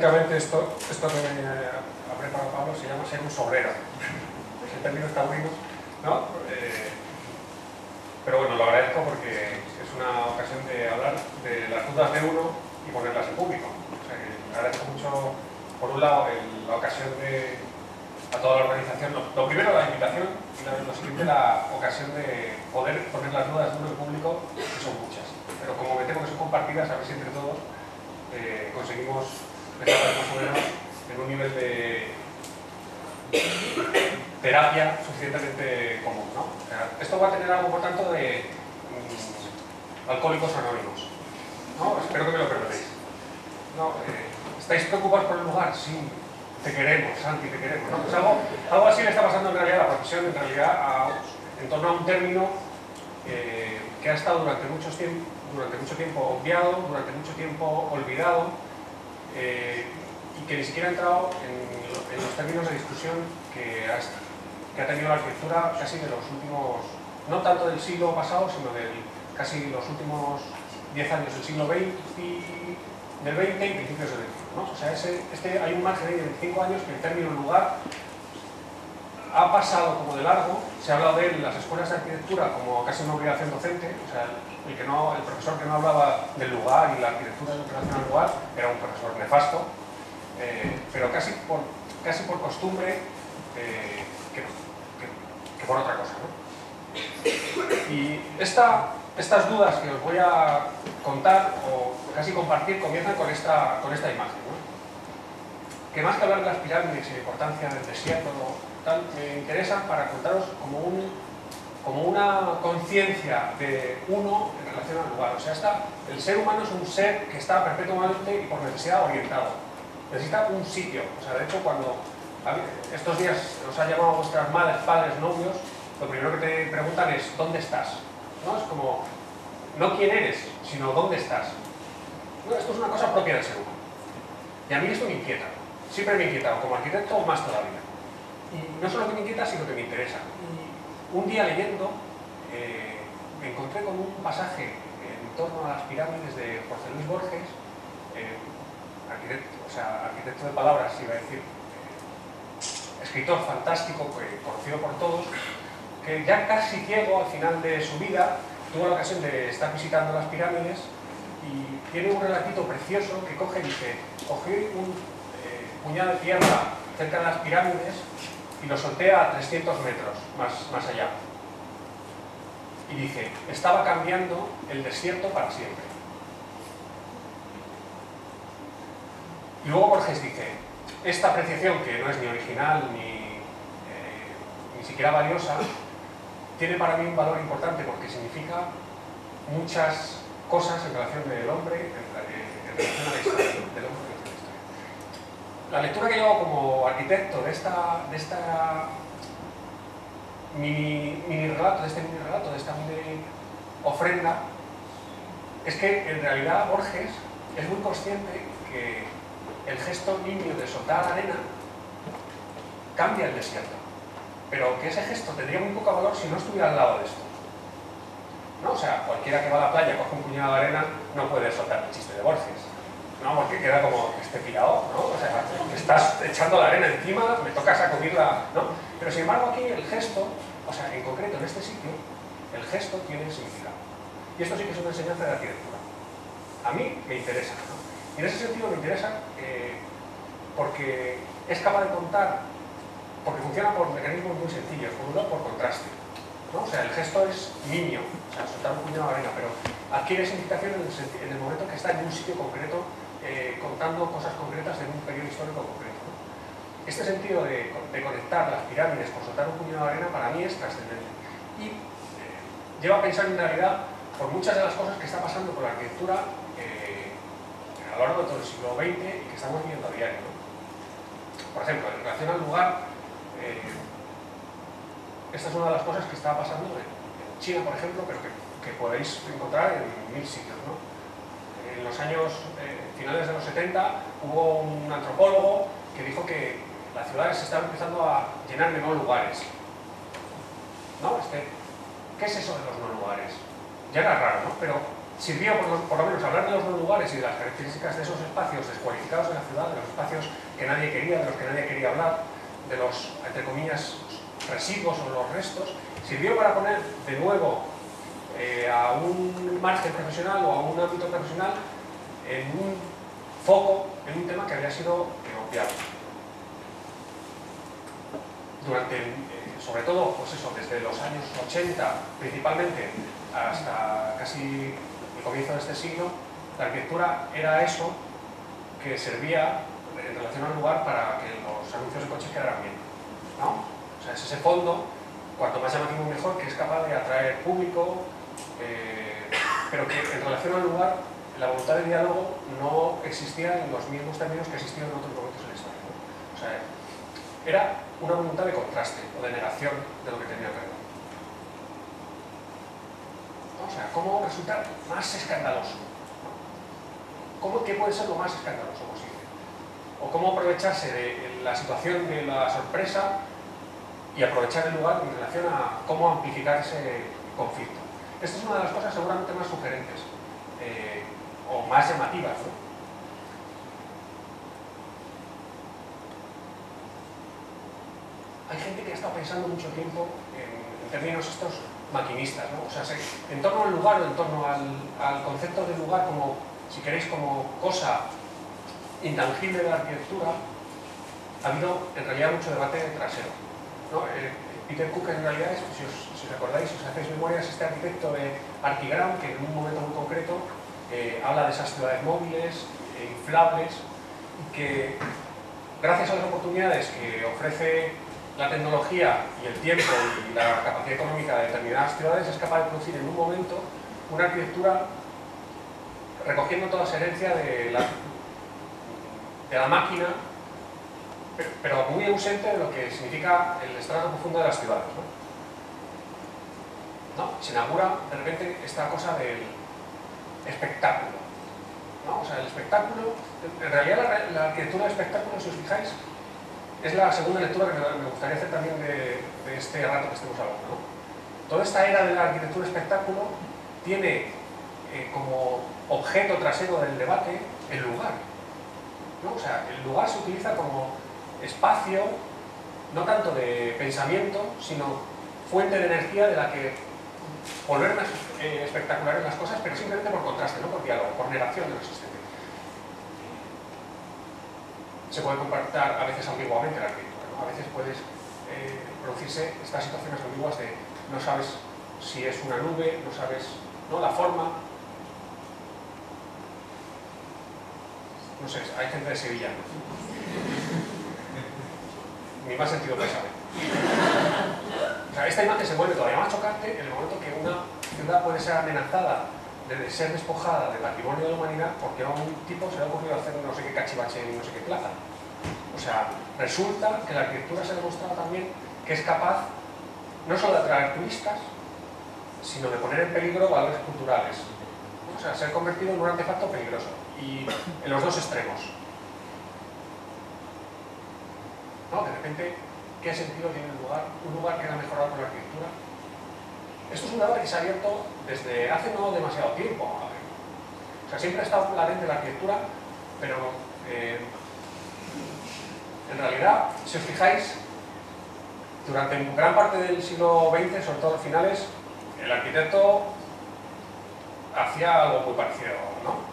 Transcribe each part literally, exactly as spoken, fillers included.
técnicamente esto, esto que ha preparado Pablo se llama ser un sobrero. Es el término taurino, ¿no? Eh, pero bueno, lo agradezco porque es una ocasión de hablar de las dudas de uno y ponerlas en público. O sea, que agradezco mucho, por un lado, el, la ocasión de a toda la organización, lo, lo primero la invitación y la, lo siguiente la ocasión de poder poner las dudas de uno en público, que son muchas. Pero como me temo que son compartidas, a ver si entre todos eh, conseguimos dejarlas más o menos en un nivel de terapia suficientemente común, ¿no? O sea, esto va a tener algo, por tanto, de um, alcohólicos anónimos, ¿no? Espero que me lo perdonéis. No, eh, ¿estáis preocupados por el lugar? Sí, te queremos, Santi, te queremos, ¿no? Pues algo, algo así le está pasando en realidad a la profesión, en realidad a, en torno a un término eh, que ha estado durante, muchos tiemp durante mucho tiempo obviado, durante mucho tiempo olvidado, eh, y que ni siquiera ha entrado en, en los términos de discusión que ha, que ha tenido la arquitectura casi de los últimos, no tanto del siglo pasado, sino de casi los últimos diez años del siglo veinte, del veinte y principios del veintiuno, ¿no? O sea, ese, este, hay un margen de veinticinco años que el término lugar ha pasado como de largo, se ha hablado de él en las escuelas de arquitectura como casi una obligación docente, o sea, el, el, que no, el profesor que no hablaba del lugar y la arquitectura en relación al lugar era un profesor nefasto, eh, pero casi por, casi por costumbre eh, que, que, que por otra cosa, ¿no? Y esta, estas dudas que os voy a contar o casi compartir comienzan con esta, con esta imagen, ¿no? Que más que hablar de las pirámides y la importancia del desierto, ¿no? Tal, me interesan para contaros como, un, como una conciencia de uno en relación al lugar. O sea, está, el ser humano es un ser que está perpetuamente y por necesidad orientado. Necesita un sitio. O sea, de hecho, cuando estos días os han llamado vuestras madres, padres, novios, lo primero que te preguntan es ¿dónde estás? ¿No? Es como, no quién eres, sino ¿dónde estás? No, esto es una cosa propia del ser humano. Y a mí esto me inquieta. Siempre me ha inquietado, como arquitecto más todavía. Y no solo que me inquieta, sino que me interesa. Y un día leyendo, eh, me encontré con un pasaje en torno a las pirámides de Jorge Luis Borges, eh, arquitecto, o sea, arquitecto de palabras, iba a decir, eh, escritor fantástico, eh, conocido por todos, que ya casi ciego al final de su vida, tuvo la ocasión de estar visitando las pirámides y tiene un relatito precioso que coge y dice, cogí un eh, puñado de tierra cerca de las pirámides y lo soltea a trescientos metros más, más allá. Y dice, estaba cambiando el desierto para siempre. Y luego Borges dice, esta apreciación, que no es ni original ni, eh, ni siquiera valiosa, tiene para mí un valor importante porque significa muchas cosas en relación del hombre, en, en relación a la historia del hombre. La lectura que llevo como arquitecto de esta, de esta mini, mini relato, de este mini relato, de esta mini ofrenda, es que en realidad Borges es muy consciente que el gesto niño de soltar arena cambia el desierto, pero que ese gesto tendría muy poco valor si no estuviera al lado de esto, ¿no? O sea, cualquiera que va a la playa, coge un puñado de arena, no puede soltar el chiste de Borges. No, porque queda como este pirado, ¿no? O sea, me estás echando la arena encima, me tocas sacudirla, ¿no? Pero sin embargo aquí el gesto, o sea, en concreto en este sitio, el gesto tiene significado. Y esto sí que es una enseñanza de arquitectura. A mí me interesa, ¿no? Y en ese sentido me interesa eh, porque es capaz de contar, porque funciona por mecanismos muy sencillos, por un lado por contraste, ¿no? O sea, el gesto es niño, o sea, soltar un puñado de arena, pero adquiere significación en el, en el momento que está en un sitio concreto, Eh, contando cosas concretas en un periodo histórico concreto, ¿no? Este sentido de, de conectar las pirámides por soltar un puñado de arena para mí es trascendente y eh, lleva a pensar en realidad por muchas de las cosas que está pasando con la arquitectura eh, a lo largo de todo el siglo veinte y que estamos viviendo a diario, ¿no? Por ejemplo, en relación al lugar, eh, esta es una de las cosas que está pasando en, en China, por ejemplo, pero que, que podéis encontrar en mil sitios, ¿no? En los años eh, finales de los setenta hubo un antropólogo que dijo que las ciudades se estaban empezando a llenar de no lugares, ¿no? Este, ¿qué es eso de los no lugares? Ya era raro, ¿no? Pero sirvió, por lo, por lo menos, hablar de los dos lugares y de las características de esos espacios descualificados de la ciudad, de los espacios que nadie quería, de los que nadie quería hablar, de los, entre comillas, residuos o los restos, sirvió para poner de nuevo eh, a un margen profesional o a un ámbito profesional en un foco, en un tema que había sido obviado. Durante, eh, sobre todo, pues eso, desde los años ochenta, principalmente, hasta casi el comienzo de este siglo, la arquitectura era eso que servía en relación al lugar para que los anuncios de coches quedaran bien, ¿no? O sea, es ese fondo, cuanto más llamativo mejor, que es capaz de atraer público, eh, pero que en relación al lugar, la voluntad de diálogo no existía en los mismos términos que existían en otros momentos de la historia, ¿no? O sea, era una voluntad de contraste o de negación de lo que tenía que ver. O sea, ¿cómo resultar más escandaloso? ¿Cómo, ¿Qué puede ser lo más escandaloso posible? ¿O cómo aprovecharse de la situación de la sorpresa y aprovechar el lugar en relación a cómo amplificar ese conflicto? Esta es una de las cosas seguramente más sugerentes eh, o más llamativas, ¿no? Hay gente que ha estado pensando mucho tiempo en, en términos estos maquinistas, ¿no? O sea, se, en torno al lugar o en torno al, al concepto de lugar como, si queréis, como cosa intangible de la arquitectura, ha habido en realidad mucho debate trasero, ¿no? eh, Peter Cook en realidad, es, si, os, si os acordáis, si os hacéis memorias, este arquitecto de Archigram, que en un momento muy concreto eh, habla de esas ciudades móviles, eh, inflables, que gracias a las oportunidades que ofrece la tecnología y el tiempo y la capacidad económica de determinadas ciudades, es capaz de producir en un momento una arquitectura recogiendo toda esa herencia de la, de la máquina, pero muy ausente de lo que significa el estrato profundo de las ciudades, ¿no? ¿No? Se inaugura de repente esta cosa del espectáculo, ¿no? O sea, el espectáculo, en realidad la, la arquitectura de espectáculo, si os fijáis, es la segunda lectura que me gustaría hacer también de, de este rato que estemos hablando, ¿no? Toda esta era de la arquitectura espectáculo tiene eh, como objeto trasero del debate el lugar, ¿no? O sea, el lugar se utiliza como espacio, no tanto de pensamiento, sino fuente de energía de la que volver más eh, espectaculares las cosas, pero simplemente por contraste, no por diálogo, por negación de lo existente. Se puede compartir a veces ambiguamente la arquitectura, ¿no? A veces puedes eh, producirse estas situaciones ambiguas de no sabes si es una nube, no sabes, ¿no?, la forma. No sé, hay gente de Sevilla, ¿no? Ni más sentido que sabe. O sea, esta imagen se vuelve todavía más chocante en el momento que una ciudad puede ser amenazada de ser despojada del patrimonio de la humanidad porque a un tipo se le ha ocurrido hacer no sé qué cachivache en no sé qué plaza. O sea, resulta que la arquitectura se ha demostrado también que es capaz no solo de atraer turistas, sino de poner en peligro valores culturales. O sea, se ha convertido en un artefacto peligroso, y en los dos extremos, ¿no? De repente, ¿qué sentido tiene el lugar? ¿Un lugar que era mejorado por la arquitectura? Esto es un debate que se ha abierto desde hace no demasiado tiempo. O sea, siempre ha estado latente la arquitectura, pero eh, en realidad, si os fijáis, durante gran parte del siglo veinte, sobre todo a finales, el arquitecto hacía algo muy parecido, ¿no?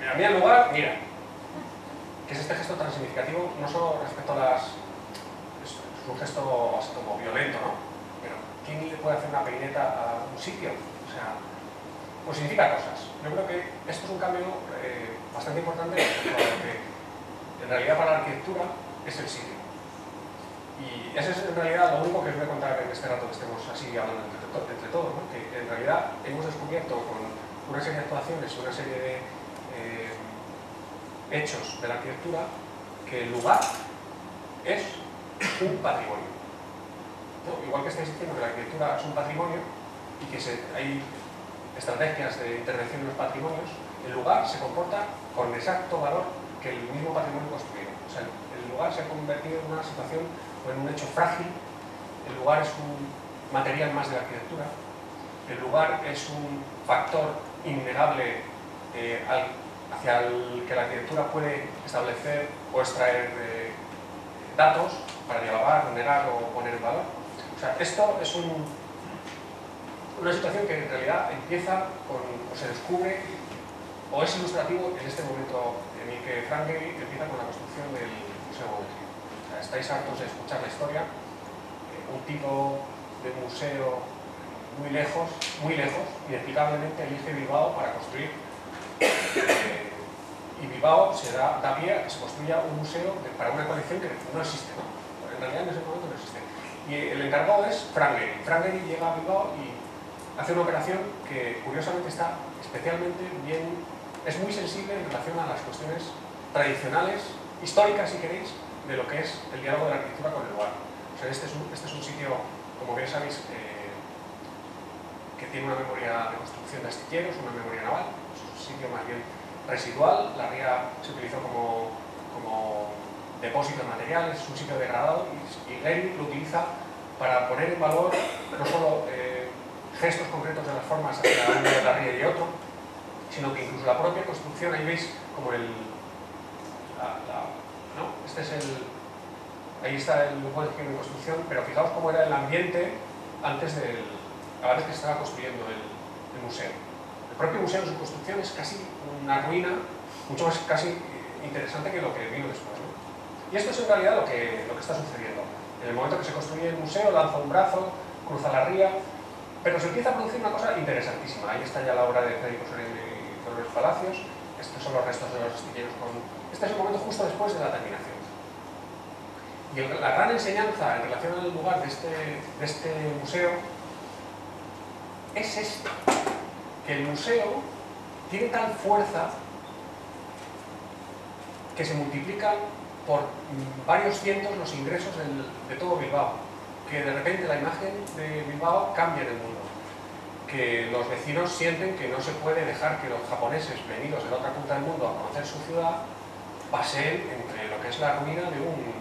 A mí el lugar, mira, que es este gesto tan significativo, no solo respecto a las... es, es un gesto así como violento, ¿no? ¿Quién le puede hacer una peineta a un sitio? O sea, pues significa cosas. Yo creo que esto es un cambio eh, bastante importante, porque en realidad para la arquitectura es el sitio. Y eso es en realidad lo único que os voy a contar en este rato que estemos así hablando entre, entre todos, ¿no? Que en realidad hemos descubierto con una serie de actuaciones y una serie de eh, hechos de la arquitectura que el lugar es un patrimonio. ¿No? Igual que estáis diciendo que la arquitectura es un patrimonio y que se, hay estrategias de intervención en los patrimonios, el lugar se comporta con exacto valor que el mismo patrimonio construido. O sea, el lugar se ha convertido en una situación o en un hecho frágil, el lugar es un material más de la arquitectura, el lugar es un factor innegable eh, al, hacia el que la arquitectura puede establecer o extraer eh, datos para elevar, negar o poner en valor. O sea, esto es un, una situación que en realidad empieza con, o se descubre o es ilustrativo en este momento en el que Frank Gehry empieza con la construcción del Museo Guggenheim. O sea, estáis hartos de escuchar la historia, eh, un tipo de museo muy lejos, muy lejos, inexplicablemente elige Bilbao para construir, eh, y Bilbao se da, da pie a que se construya un museo de, para una colección que no existe, ¿no? En realidad en ese momento no existe. Y el encargado es Frank Gehry. Frank Gehry llega a Bilbao y hace una operación que curiosamente está especialmente bien, es muy sensible en relación a las cuestiones tradicionales, históricas si queréis, de lo que es el diálogo de la arquitectura con el lugar. O sea, este es un, este es un sitio, como bien sabéis, eh, que tiene una memoria de construcción de astilleros, una memoria naval, es un sitio más bien residual, la Ría se utilizó como, como depósito de materiales, es un sitio degradado y, y Gehry lo utiliza para poner en valor no solo eh, gestos concretos de las formas hacia uno de la Ría y de otro, sino que incluso la propia construcción, ahí veis como el... La, la, ¿no? Este es el... Ahí está el lugar de construcción, pero fijaos cómo era el ambiente antes del... a la vez que se estaba construyendo el, el museo. El propio museo en su construcción es casi una ruina, mucho más casi interesante que lo que vino después, ¿no? Y esto es en realidad lo que, lo que está sucediendo. En el momento que se construye el museo, lanza un brazo, cruza la Ría, pero se empieza a producir una cosa interesantísima. Ahí está ya la obra de Federico Sorel y Dolores Palacios, estos son los restos de los astilleros con... Este es el momento justo después de la terminación. Y el, la gran enseñanza en relación al lugar de este, de este museo es esto, que el museo tiene tal fuerza que se multiplican por varios cientos los ingresos del, de todo Bilbao, que de repente la imagen de Bilbao cambia en el mundo, que los vecinos sienten que no se puede dejar que los japoneses venidos de la otra punta del mundo a conocer su ciudad paseen entre lo que es la ruina de un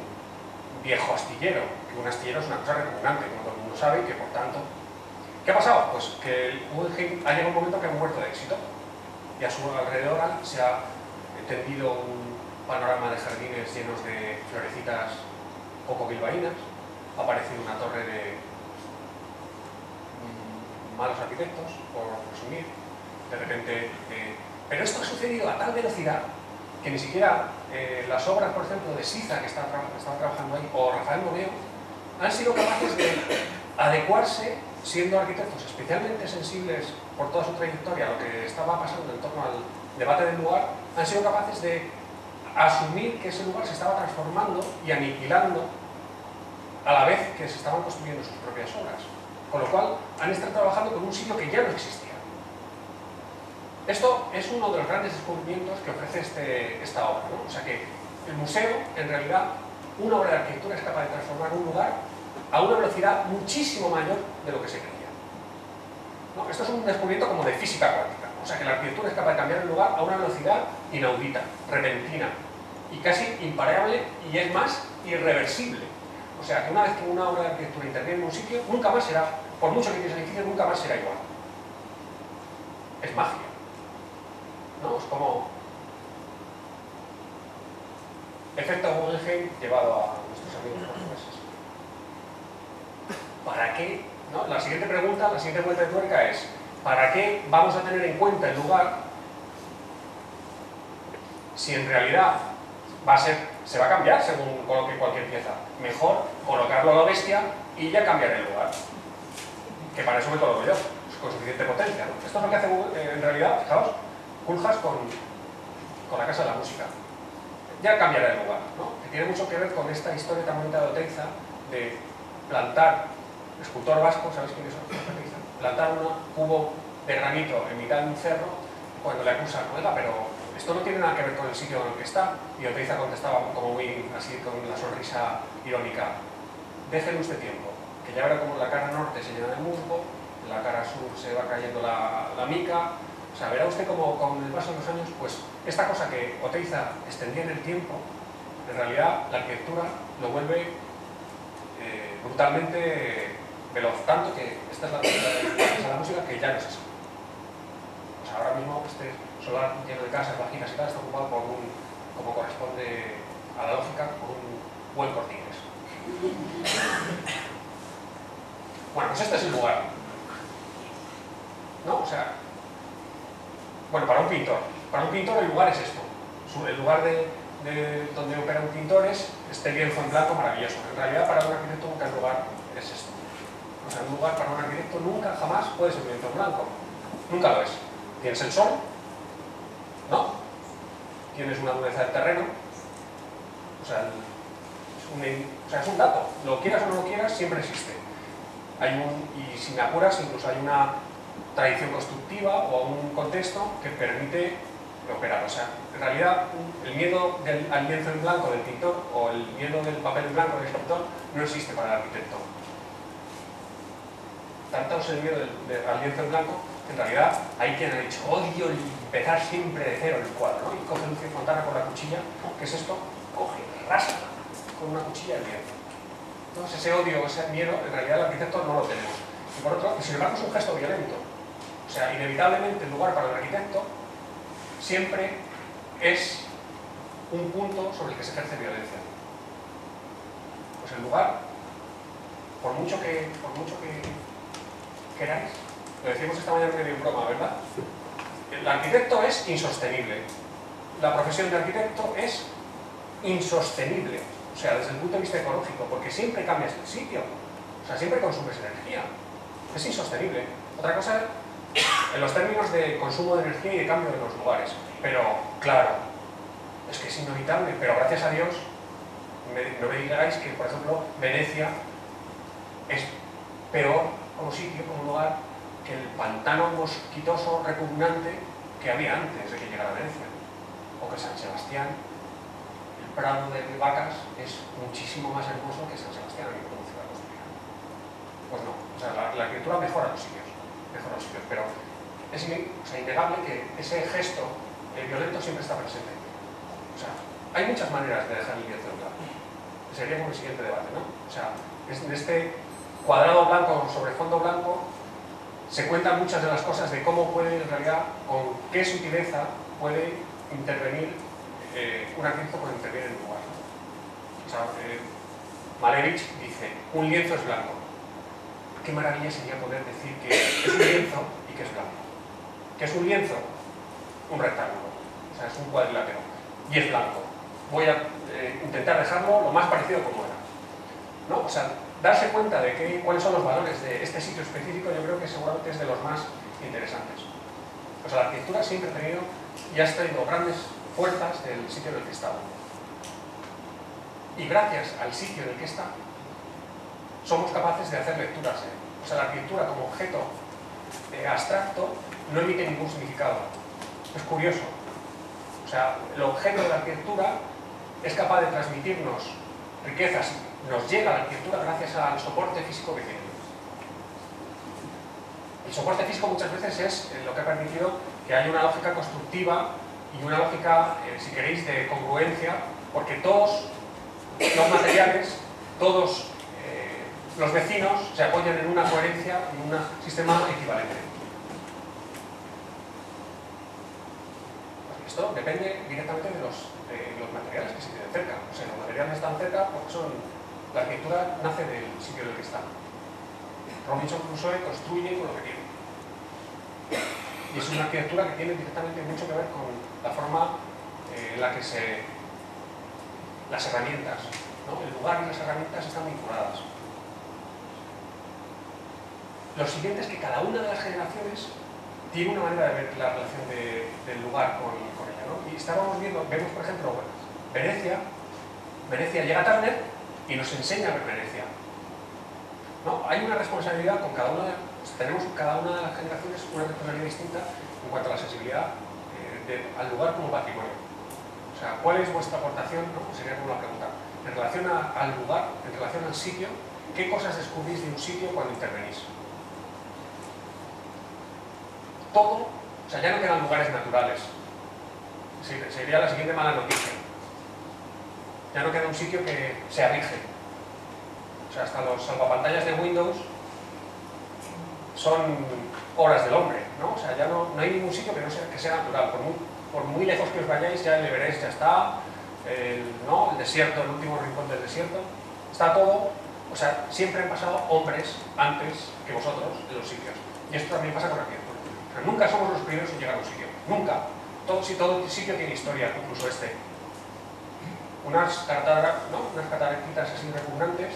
viejo astillero, que un astillero es una cosa repugnante, como todo el mundo sabe, y que por tanto... ¿Qué ha pasado? Pues que el Guggenheim ha llegado un momento que ha muerto de éxito y a su alrededor se ha tendido un panorama de jardines llenos de florecitas poco bilbaínas, ha aparecido una torre de malos arquitectos, por resumir, de repente... Eh, pero esto ha sucedido a tal velocidad que ni siquiera eh, las obras, por ejemplo, de Siza, que están está trabajando ahí, o Rafael Moneo, han sido capaces de adecuarse siendo arquitectos especialmente sensibles por toda su trayectoria a lo que estaba pasando en torno al debate del lugar, han sido capaces de asumir que ese lugar se estaba transformando y aniquilando a la vez que se estaban construyendo sus propias obras. Con lo cual, han estado trabajando con un sitio que ya no existía. Esto es uno de los grandes descubrimientos que ofrece este, esta obra, ¿no? O sea que el museo, en realidad, una obra de arquitectura es capaz de transformar un lugar a una velocidad muchísimo mayor de lo que se creía, ¿no? Esto es un descubrimiento como de física cuántica, o sea que la arquitectura es capaz de cambiar el lugar a una velocidad inaudita, repentina y casi imparable, y es más, irreversible. O sea que una vez que una obra de arquitectura interviene en un sitio, nunca más será, por mucho que ese edificio, nunca más será igual. Es magia, ¿no? Es como efecto Guggenheim llevado a nuestros amigos portugueses. ¿Para qué? ¿No? La siguiente pregunta, la siguiente vuelta de tuerca es: ¿para qué vamos a tener en cuenta el lugar si en realidad va a ser, se va a cambiar según coloque cualquier pieza? Mejor colocarlo a la bestia y ya cambiaré el lugar. Que para eso me coloco yo, con suficiente potencia, ¿no? Esto es lo que hace eh, en realidad, fijaos, Koolhaas con, con la Casa de la Música. Ya cambiará el lugar, ¿no? Que tiene mucho que ver con esta historia tan bonita de Oteiza de plantar. Escultor vasco, ¿sabéis quién es Oteiza? Plantar un cubo de granito en mitad de un cerro, cuando le acusan, oiga, pero esto no tiene nada que ver con el sitio en el que está. Y Oteiza contestaba como muy así, con la sonrisa irónica: déjenme usted tiempo, que ya verá como la cara norte se llena de musgo, en la cara sur se va cayendo la, la mica. O sea, verá usted como con el paso de los años, pues esta cosa que Oteiza extendía en el tiempo, en realidad la arquitectura lo vuelve eh, brutalmente... veloz, tanto que esta es la, la, la música que ya no es así. O sea, ahora mismo este solar lleno de casas, vaginas y tal está ocupado por un, como corresponde a la lógica, por un buen corte inglés. Bueno, pues este es el lugar, ¿no? O sea, bueno, para un pintor, para un pintor el lugar es esto. El lugar de, de donde operan pintores, este lienzo en blanco maravilloso. En realidad, para un arquitecto nunca el lugar es esto. O sea, un lugar para un arquitecto nunca, jamás puede ser un lienzo en blanco. Nunca lo es. Tienes el sol, ¿no? Tienes una dureza del terreno. O sea, es un, o sea, es un dato. Lo quieras o no lo quieras, siempre existe. Hay un, y si me apuras, incluso hay una tradición constructiva o un contexto que permite operar. O sea, en realidad, el miedo del, al lienzo en blanco del pintor o el miedo del papel en blanco del escritor no existe para el arquitecto. Tanto es el miedo del, del, al lienzo en blanco que en realidad hay quien ha dicho odio empezar siempre de cero el cuadro, ¿no? Y coge Lucio Fontana con la cuchilla, ¿qué es esto? Coge, rasca con una cuchilla el lienzo. Entonces ese odio, ese miedo, en realidad el arquitecto no lo tenemos. Y por otro, sin embargo es un gesto violento. O sea, inevitablemente el lugar para el arquitecto siempre es un punto sobre el que se ejerce violencia. Pues el lugar, por mucho que, por mucho que queráis, lo decimos esta mañana medio en broma, ¿verdad? El arquitecto es insostenible. La profesión de arquitecto es insostenible. O sea, desde el punto de vista ecológico, porque siempre cambias el sitio. O sea, siempre consumes energía. Es insostenible. Otra cosa, en los términos de consumo de energía y de cambio de los lugares. Pero, claro, es que es inevitable. Pero gracias a Dios, me, no me digáis que, por ejemplo, Venecia es peor como sitio, como lugar, que el pantano mosquitoso repugnante que había antes de que llegara a Venecia. O que San Sebastián, el prado de vacas, es muchísimo más hermoso que San Sebastián, que produce la construcción. Pues no, o sea, la, la arquitectura mejora los sitios. Mejor los sitios, pero es, o sea, innegable que ese gesto eh, violento siempre está presente. O sea, hay muchas maneras de dejar el lienzo en blanco. Sería como el siguiente debate, ¿no? O sea, en este cuadrado blanco sobre fondo blanco se cuentan muchas de las cosas de cómo puede, en realidad, con qué sutileza puede intervenir eh, un arquitecto puede intervenir en el lugar, ¿no? O sea, eh, Malevich dice, un lienzo es blanco. Qué maravilla sería poder decir que es un lienzo y que es blanco. ¿Qué es un lienzo? Un rectángulo, o sea, es un cuadrilátero y es blanco. Voy a eh, intentar dejarlo lo más parecido como era, ¿no? O sea, darse cuenta de que, cuáles son los valores de este sitio específico, yo creo que seguramente es de los más interesantes. O sea, la arquitectura siempre ha tenido y ha traído grandes fuerzas del sitio en el que está. Y gracias al sitio en el que está, somos capaces de hacer lecturas, ¿eh? O sea, la arquitectura como objeto eh, abstracto no emite ningún significado. Es curioso. O sea, el objeto de la arquitectura es capaz de transmitirnos riquezas. Nos llega a la arquitectura gracias al soporte físico que tiene. El soporte físico muchas veces es lo que ha permitido que haya una lógica constructiva y una lógica, eh, si queréis, de congruencia, porque todos los materiales, todos los vecinos se apoyan en una coherencia, en un sistema equivalente. Pues esto depende directamente de los, de los materiales que se tienen cerca. O sea, los materiales están cerca porque son, la arquitectura nace del sitio en el que está. Robinson Crusoe construye con lo que tiene. Y es una arquitectura que tiene directamente mucho que ver con la forma eh, en la que se... las herramientas, ¿no? El lugar y las herramientas están vinculadas. Lo siguiente es que cada una de las generaciones tiene una manera de ver la relación de, del lugar con, con ella, ¿no? Y estábamos viendo, vemos por ejemplo Venecia, Venecia llega a Turner y nos enseña a ver Venecia, ¿no? Hay una responsabilidad con cada una, de, pues, tenemos cada una de las generaciones una responsabilidad distinta en cuanto a la sensibilidad eh, de, al lugar como patrimonio. O sea, ¿cuál es vuestra aportación? ¿No? Sería como la pregunta. En relación a, al lugar, en relación al sitio, ¿qué cosas descubrís de un sitio cuando intervenís? Todo, o sea, ya no quedan lugares naturales. Sería la siguiente mala noticia. Ya no queda un sitio que se erige. O sea, hasta los salvapantallas de Windows son obras del hombre. ¿no? O sea, ya no, no hay ningún sitio que no sea, que sea natural. Por muy, por muy lejos que os vayáis, ya el Everest ya está, el, ¿no? el desierto, el último rincón del desierto, está todo. O sea, siempre han pasado hombres antes que vosotros en los sitios. Y esto también pasa con la arquitectura. O sea, nunca somos los primeros en llegar a un sitio. Nunca. Todo, si todo sitio tiene historia, incluso este. Unas cataratas, ¿no? Unas cataratas así repugnantes,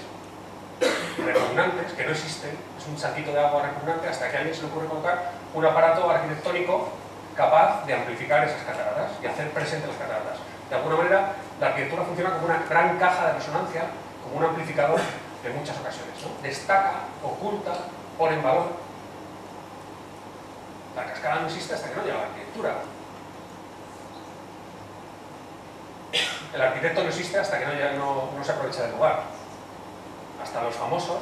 repugnantes, que no existen, es un saltito de agua repugnante, hasta que a alguien se le ocurre colocar un aparato arquitectónico capaz de amplificar esas cataratas y hacer presentes las cataratas. De alguna manera, la arquitectura funciona como una gran caja de resonancia, como un amplificador de muchas ocasiones, ¿no? Destaca, oculta, pone en valor. La cascada no existe hasta que no llega la arquitectura. El arquitecto no existe hasta que no, ya no, no se aprovecha del lugar. Hasta los famosos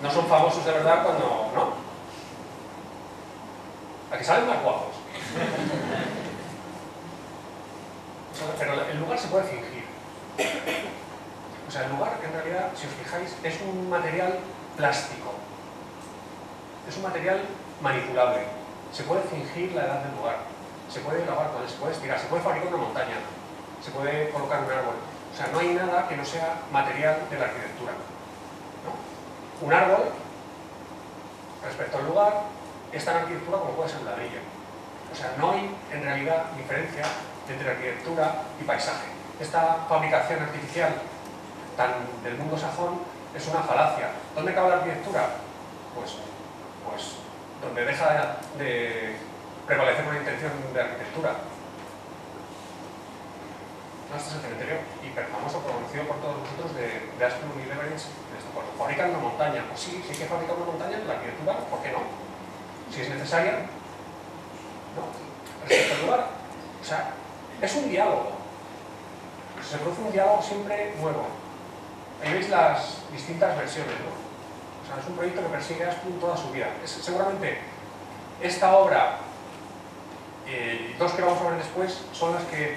no son famosos de verdad cuando... ¿no? A que salen más guapos. O sea, pero el lugar se puede fingir. O sea, el lugar, que en realidad, si os fijáis, es un material plástico. Es un material manipulable. Se puede fingir la edad del lugar. Se puede grabar con él, se puede estirar, se puede fabricar una montaña, se puede colocar un árbol. O sea, no hay nada que no sea material de la arquitectura, ¿no? Un árbol, respecto al lugar, es tan arquitectura como puede ser un ladrillo. O sea, no hay, en realidad, diferencia entre arquitectura y paisaje. Esta fabricación artificial tan del mundo sajón es una falacia. ¿Dónde cabe la arquitectura? Pues, pues donde deja de... de prevalecer una intención de arquitectura. No, este es el cementerio hiperfamoso, conocido por todos vosotros, de, de Asplund y de Venecia. Fabrican una montaña. Pues sí, si hay que fabricar una montaña, la arquitectura, ¿por qué no? Si es necesaria, ¿no? Respecto al lugar. O sea, es un diálogo. Se produce un diálogo siempre nuevo. Ahí veis las distintas versiones, ¿no? O sea, es un proyecto que persigue Asplund toda su vida. Es, seguramente esta obra Eh, y dos que vamos a ver después son las que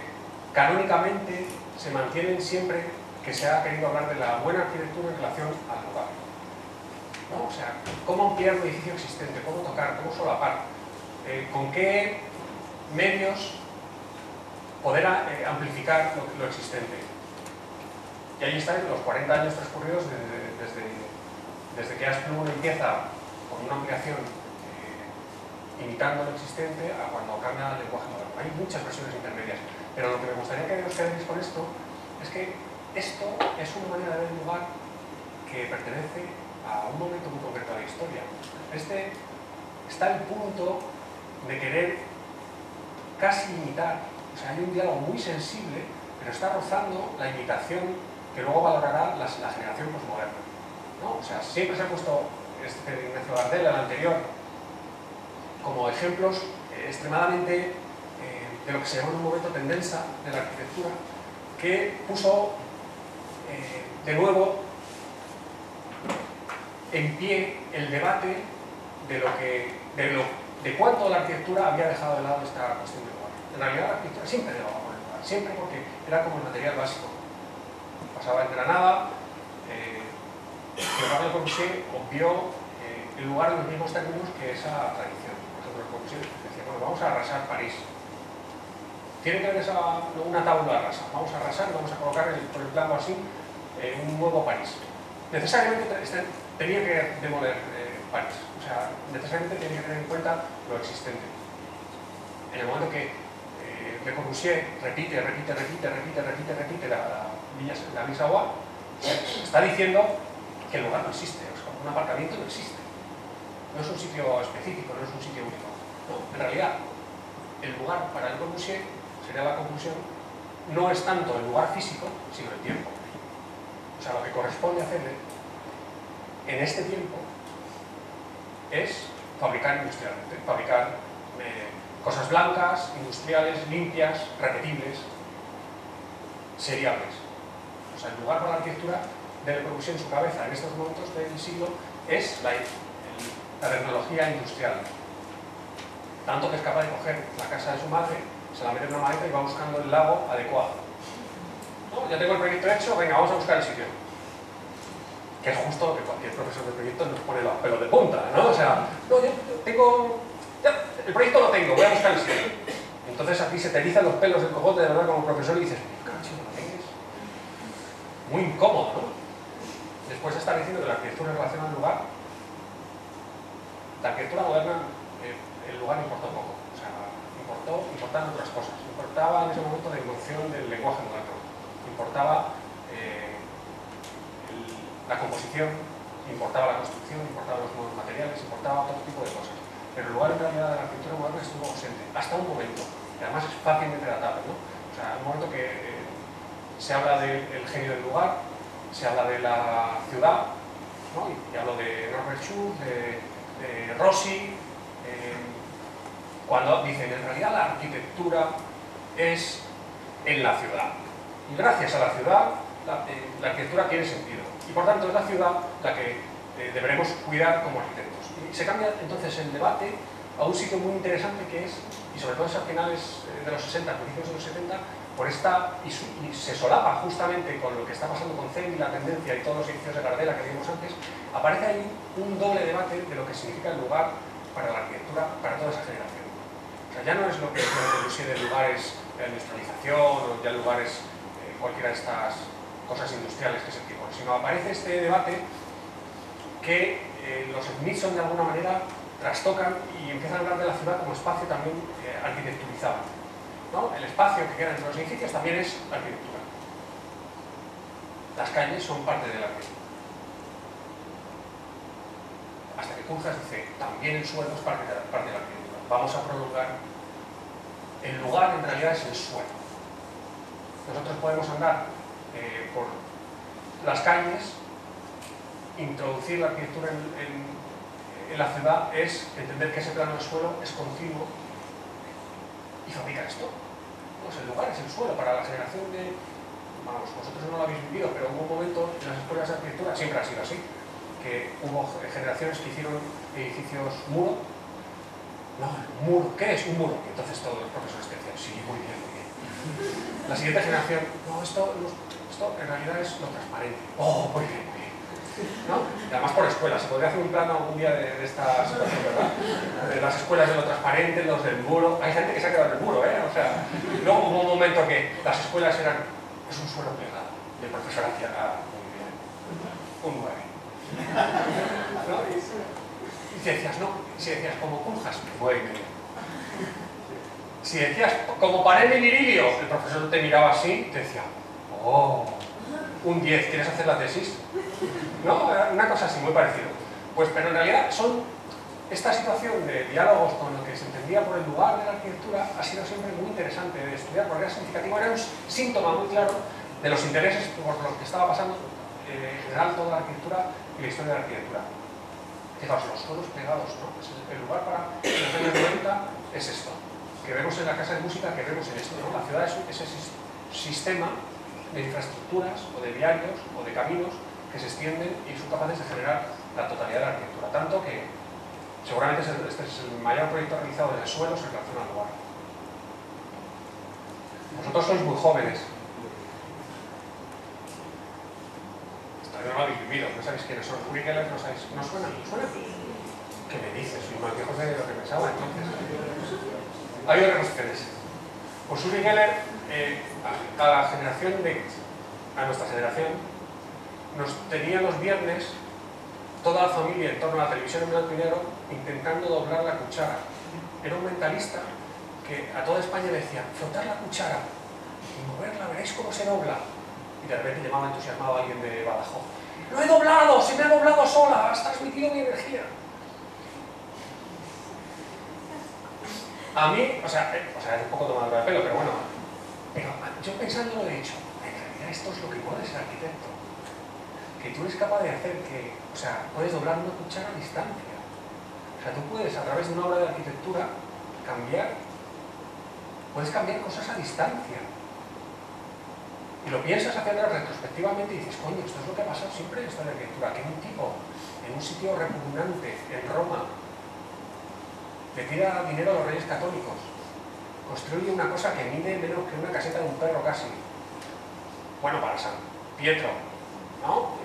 canónicamente se mantienen siempre que se ha querido hablar de la buena arquitectura en relación al lugar, ¿no? O sea, cómo ampliar un edificio existente, cómo tocar, cómo solapar, eh, con qué medios poder a, eh, amplificar lo, lo existente. Y ahí están los cuarenta años transcurridos desde, desde, desde que Asplund empieza con una ampliación imitando lo existente a cuando cambia el lenguaje moderno. Hay muchas versiones intermedias, pero lo que me gustaría que os quedéis con esto es que esto es una manera de ver el lugar que pertenece a un momento muy concreto de la historia. Este está el punto de querer casi imitar, o sea, hay un diálogo muy sensible, pero está rozando la imitación que luego valorará la, la generación posmoderna, ¿no? O sea, siempre se ha puesto este Ignacio Gardel, el anterior, como ejemplos eh, extremadamente eh, de lo que se llamó en un momento tendencia de la arquitectura, que puso eh, de nuevo en pie el debate de, lo que, de, lo, de cuánto la arquitectura había dejado de lado esta cuestión del lugar. En realidad la arquitectura siempre dejaba por el lugar, siempre, porque era como el material básico. Pasaba en Granada, eh, Rafael Moneo obvió eh, el lugar en los mismos términos que esa tradición. Decía, bueno, vamos a arrasar París. Tiene que haber esa, una tabla de arrasa. Vamos a arrasar, vamos a colocar el, por el plano así eh, un nuevo París. Necesariamente tenía que demoler eh, París. O sea, necesariamente tenía que tener en cuenta lo existente. En el momento que eh, Le Corbusier repite, repite, repite, repite, repite, repite la, la, la Bisawa, está diciendo que el lugar no existe. O sea, un aparcamiento no existe. No es un sitio específico, no es un sitio único. No, en realidad, el lugar para Le Corbusier, sería la conclusión, no es tanto el lugar físico, sino el tiempo. O sea, lo que corresponde hacerle en este tiempo es fabricar industrialmente, fabricar eh, cosas blancas, industriales, limpias, repetibles, seriables. O sea, el lugar para la arquitectura de Le Corbusier en su cabeza en estos momentos del siglo es la la tecnología industrial, tanto que es capaz de coger la casa de su madre, se la mete en una maleta y va buscando el lago adecuado, ¿no? Ya tengo el proyecto hecho, venga, vamos a buscar el sitio. que es justo que cualquier profesor de proyecto nos pone los pelos de punta, ¿no? O sea, no, yo tengo... Ya, el proyecto lo tengo, voy a buscar el sitio. Entonces aquí se te erizan los pelos del cogote, de verdad, como profesor, y dices, cacho, ¿no ves? Muy incómodo, ¿no? Después de estar diciendo que la arquitectura relaciona al lugar, la arquitectura moderna, eh, el lugar importó poco. O sea, importó, importaban otras cosas. Importaba en ese momento la invención del lenguaje moderno. Importaba... Eh, la composición, importaba la construcción, importaba los nuevos materiales, importaba otro tipo de cosas. Pero el lugar en realidad de la arquitectura moderna estuvo ausente, hasta un momento, que además es fácilmente datable, ¿no? O sea, un momento que eh, se habla del de genio del lugar, se habla de la ciudad, ¿no? Y, y hablo de Norbert Schütz, de, de Rossi, eh, cuando dicen, en realidad la arquitectura es en la ciudad. Y gracias a la ciudad, la, eh, la arquitectura tiene sentido. Y por tanto es la ciudad la que eh, deberemos cuidar como arquitectos. Y se cambia entonces el debate a un sitio muy interesante que es, y sobre todo es a finales de los sesenta, principios de los setenta, por esta, y, su, y se solapa justamente con lo que está pasando con C E M I, la tendencia y todos los edificios de Gardela que vimos antes, aparece ahí un doble debate de lo que significa el lugar para la arquitectura, para toda esa generación. O sea, ya no es lo que Corbusier de lugares de industrialización, o ya lugares eh, cualquiera de estas cosas industriales que se tienen, sino aparece este debate que eh, los Smithson de alguna manera trastocan y empiezan a hablar de la ciudad como espacio también eh, arquitecturizado, ¿no? El espacio que queda entre los edificios también es arquitectura. Las calles son parte de la arquitectura. Hasta que Koolhaas dice, también el suelo es parte de, la, parte de la arquitectura. Vamos a prolongar. El lugar en realidad es el suelo. Nosotros podemos andar Eh, por las calles, introducir la arquitectura en, en, en la ciudad es entender que ese plano del suelo es continuo y fabrica esto. Pues el lugar es el suelo para la generación de... Vamos, vosotros no lo habéis vivido, pero hubo un momento en las escuelas de arquitectura, siempre ha sido así, que hubo generaciones que hicieron edificios muro. No, el muro, ¿qué es un muro? Y entonces todos los profesores decían, sí, muy bien, muy bien. La siguiente generación, no, esto... Los, Esto en realidad es lo transparente. ¡Oh, muy bien, muy bien! ¿No? Y además por escuelas. Se podría hacer un plano algún día de, de estas cosas, ¿verdad? De las escuelas de lo transparente, los del muro. Hay gente que se ha quedado en el muro, ¿eh? O sea, no hubo un momento que las escuelas eran... Es un suelo plegado. Y el profesor hacía... Ah, muy bien. Un nueve. ¿No? Y si decías no, si decías como Koolhaas, fue bien. Si decías como pared de Viridio, el profesor te miraba así y te decía... Oh, un diez, ¿quieres hacer la tesis? No, una cosa así, muy parecido. Pues, pero en realidad son... Esta situación de diálogos con lo que se entendía por el lugar de la arquitectura ha sido siempre muy interesante de estudiar porque era significativo, era un síntoma muy claro de los intereses por los que estaba pasando eh, en general toda la arquitectura y la historia de la arquitectura. Fijaos, los suelos pegados, ¿no? Pues el lugar para los años noventa es esto. Que vemos en la casa de música, que vemos en esto, ¿no? La ciudad es ese sistema de infraestructuras, o de viarios, o de caminos que se extienden y son capaces de generar la totalidad de la arquitectura. Tanto que seguramente este es el mayor proyecto realizado de suelos en relación al lugar. Vosotros sois muy jóvenes. Todavía no lo habéis vivido, no sabéis quiénes son. Uri Geller, no sabéis. ¿No suena? ¿No suena? ¿Qué me dices? Soy más viejo de lo que pensaba entonces. Hay otras ustedes. Pues Uri Geller. Eh, a, a la generación de a nuestra generación nos tenía los viernes toda la familia en torno a la televisión en blanco y negro intentando doblar la cuchara. Era un mentalista que a toda España le decía flotar la cuchara y moverla, veréis cómo se dobla, y de repente llamaba entusiasmado a alguien de Badajoz, ¡lo he doblado! ¡Se me ha doblado sola! ¡Has transmitido mi energía! A mí, o sea, eh, o sea es un poco tomadura de pelo, pero bueno. Pero yo pensando lo he dicho, en realidad esto es lo que puede ser arquitecto. Que tú eres capaz de hacer que, o sea, puedes doblar una cuchara a distancia. O sea, tú puedes a través de una obra de arquitectura cambiar, puedes cambiar cosas a distancia. Y lo piensas hacia atrás retrospectivamente y dices, coño, esto es lo que ha pasado siempre en esta arquitectura. Que un tipo en un sitio repugnante, en Roma, le tira dinero a los reyes católicos. Construye una cosa que mide menos que una caseta de un perro casi. Bueno, para San Pietro, ¿no?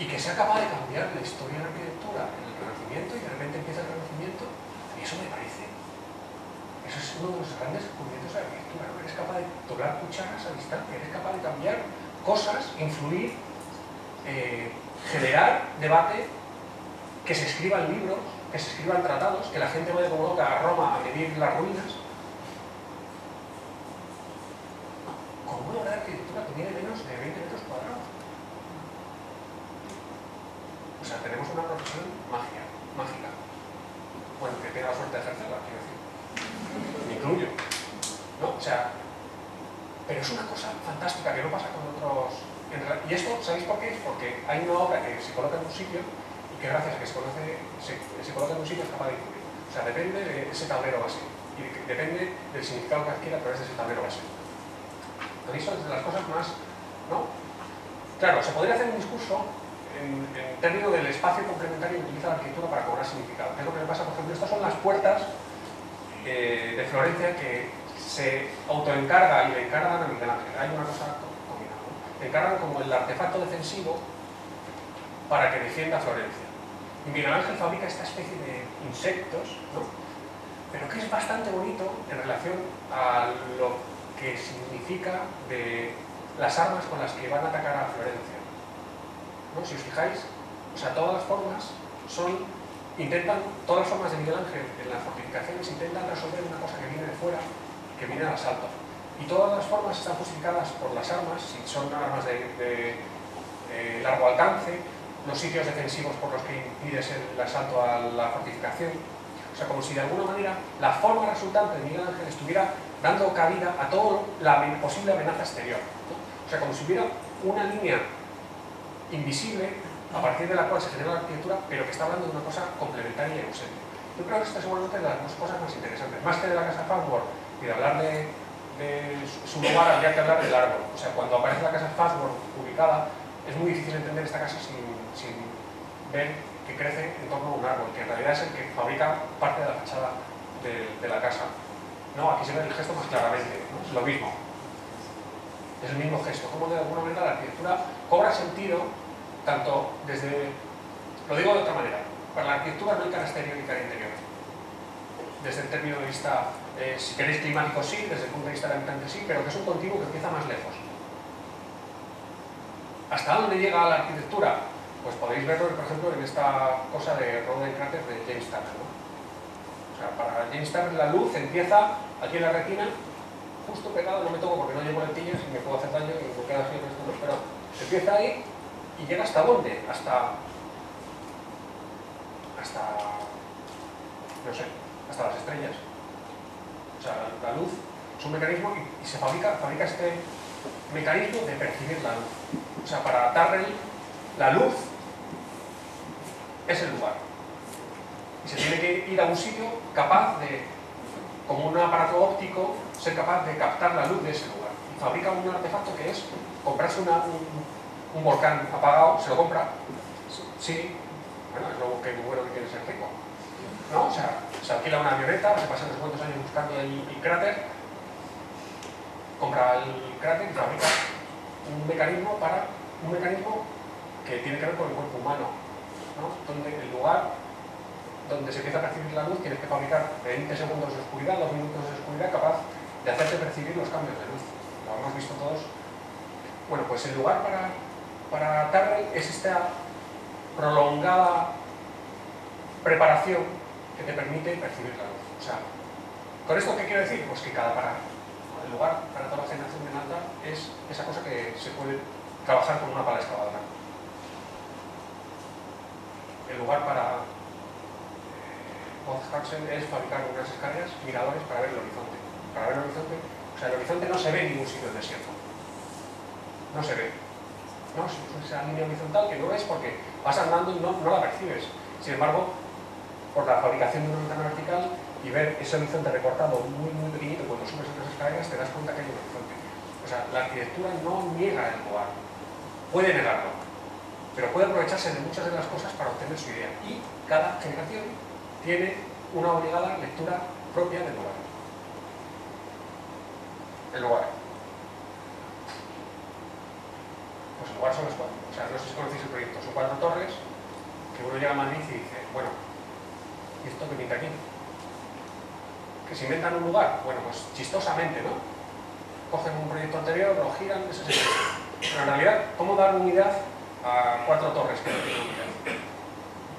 y que sea capaz de cambiar la historia de la arquitectura en el Renacimiento, y realmente empieza el Renacimiento, y eso me parece, eso es uno de los grandes descubrimientos de la arquitectura, ¿no? Eres capaz de doblar cucharas a distancia, eres capaz de cambiar cosas, influir, eh, generar debate, que se escriban libros, que se escriban tratados, que la gente vaya como loca a Roma a medir las ruinas. Con una obra de arquitectura que tiene menos de veinte metros cuadrados. O sea, tenemos una profesión magia, mágica. Bueno, que tenga la suerte de ejercerla, quiero decir. Me incluyo. ¿No? O sea, pero es una cosa fantástica que no pasa con otros... Y esto, ¿sabéis por qué? Porque hay una obra que se coloca en un sitio que gracias a que se, conoce, se, se coloca en un sitio es capaz de incluir. O sea, depende de ese tablero base. Y de, depende del significado que adquiera a través de ese tablero base. Lo dicho es de las cosas más... ¿no? Claro, se podría hacer un discurso en, en términos del espacio complementario que utiliza la arquitectura para cobrar significado. ¿Qué es lo que le pasa? Por ejemplo, estas son las puertas eh, de Florencia que se autoencarga y le encargan a Miguel Ángel. Hay una cosa combinada. Le encargan como el artefacto defensivo para que defienda Florencia. Miguel Ángel fabrica esta especie de insectos, ¿no? Pero que es bastante bonito en relación a lo que significa de las armas con las que van a atacar a Florencia, ¿no? Si os fijáis, o sea, todas las formas son, intentan, todas las formas de Miguel Ángel en las fortificaciones intentan resolver una cosa que viene de fuera, que viene al asalto. Y todas las formas están justificadas por las armas, si son armas de, de, de largo alcance, los sitios defensivos por los que impides el asalto a la fortificación. O sea, como si de alguna manera la forma resultante de Miguel Ángel estuviera dando cabida a toda la posible amenaza exterior, ¿no? O sea, como si hubiera una línea invisible a partir de la cual se genera la arquitectura, pero que está hablando de una cosa complementaria y ausente. Yo creo que esta es seguramente de las dos cosas más interesantes. Más que de la casa Farnsworth y de hablar de, de su lugar, habría que hablar del árbol. O sea, cuando aparece la casa Farnsworth ubicada, es muy difícil entender esta casa sin, sin ver que crece en torno a un árbol, que en realidad es el que fabrica parte de la fachada de, de la casa. No, aquí se ve el gesto más claramente, ¿no? Es lo mismo. Es el mismo gesto. Como de alguna manera la arquitectura cobra sentido, tanto desde... Lo digo de otra manera. Para la arquitectura no hay cara exterior ni cara interior. Desde el término de vista, eh, si queréis climático sí, desde el punto de vista de habitante sí, pero que es un continuo que empieza más lejos. ¿Hasta dónde llega la arquitectura? Pues podéis verlo, por ejemplo, en esta cosa de Road and Crater de James Turrell, ¿no? O sea, para James Turrell la luz empieza aquí en la retina, justo pegado, no me toco porque no llevo lentillas y me puedo hacer daño y me quedo así, pero empieza ahí y llega hasta dónde, hasta... hasta... no sé, hasta las estrellas. O sea, la, la luz es un mecanismo y, y se fabrica, fabrica este mecanismo de percibir la luz. O sea, para Turrell, la luz es el lugar. Y se tiene que ir a un sitio capaz de, como un aparato óptico, ser capaz de captar la luz de ese lugar. Y fabrica un artefacto que es comprarse una, un, un volcán apagado, se lo compra. Sí, bueno, es lo que bueno que quiere ser rico, ¿no? O sea, se alquila una avioneta, se pasan unos cuantos años buscando el, el cráter, compra el cráter y fabrica un mecanismo para un mecanismo que tiene que ver con el cuerpo humano, ¿no? Donde el lugar donde se empieza a percibir la luz tienes que fabricar veinte segundos de oscuridad, dos minutos de oscuridad capaz de hacerte percibir los cambios de luz. Lo hemos visto todos. Bueno, pues el lugar para, para Turrell es esta prolongada preparación que te permite percibir la luz. O sea, ¿con esto qué quiero decir? Pues que cada para el lugar para toda la generación de alta es esa cosa que se puede trabajar con una pala excavadora. El lugar para Haxen eh, es fabricar unas escaleras, miradores para ver el horizonte. Para ver el horizonte, o sea, el horizonte no se ve en ningún sitio del desierto. No se ve. No, es esa línea horizontal que no ves porque vas andando y no, no la percibes. Sin embargo, por la fabricación de una ventana vertical y ver ese horizonte recortado muy, muy pequeñito cuando subes a las escaleras, te das cuenta que hay un horizonte. O sea, la arquitectura no niega el lugar. Puede negarlo, pero puede aprovecharse de muchas de las cosas para obtener su idea. Y cada generación tiene una obligada lectura propia del lugar. El lugar. pues igual son las cuatro. O sea, no sé si conocéis el proyecto, son cuatro torres que uno llega a Madrid y dice, bueno, ¿y esto qué pinta aquí? Que se inventan un lugar, bueno, pues chistosamente, ¿no? Cogen un proyecto anterior, lo giran, ese es el... Pero en realidad, ¿cómo dar unidad a cuatro torres que no tienen unidad?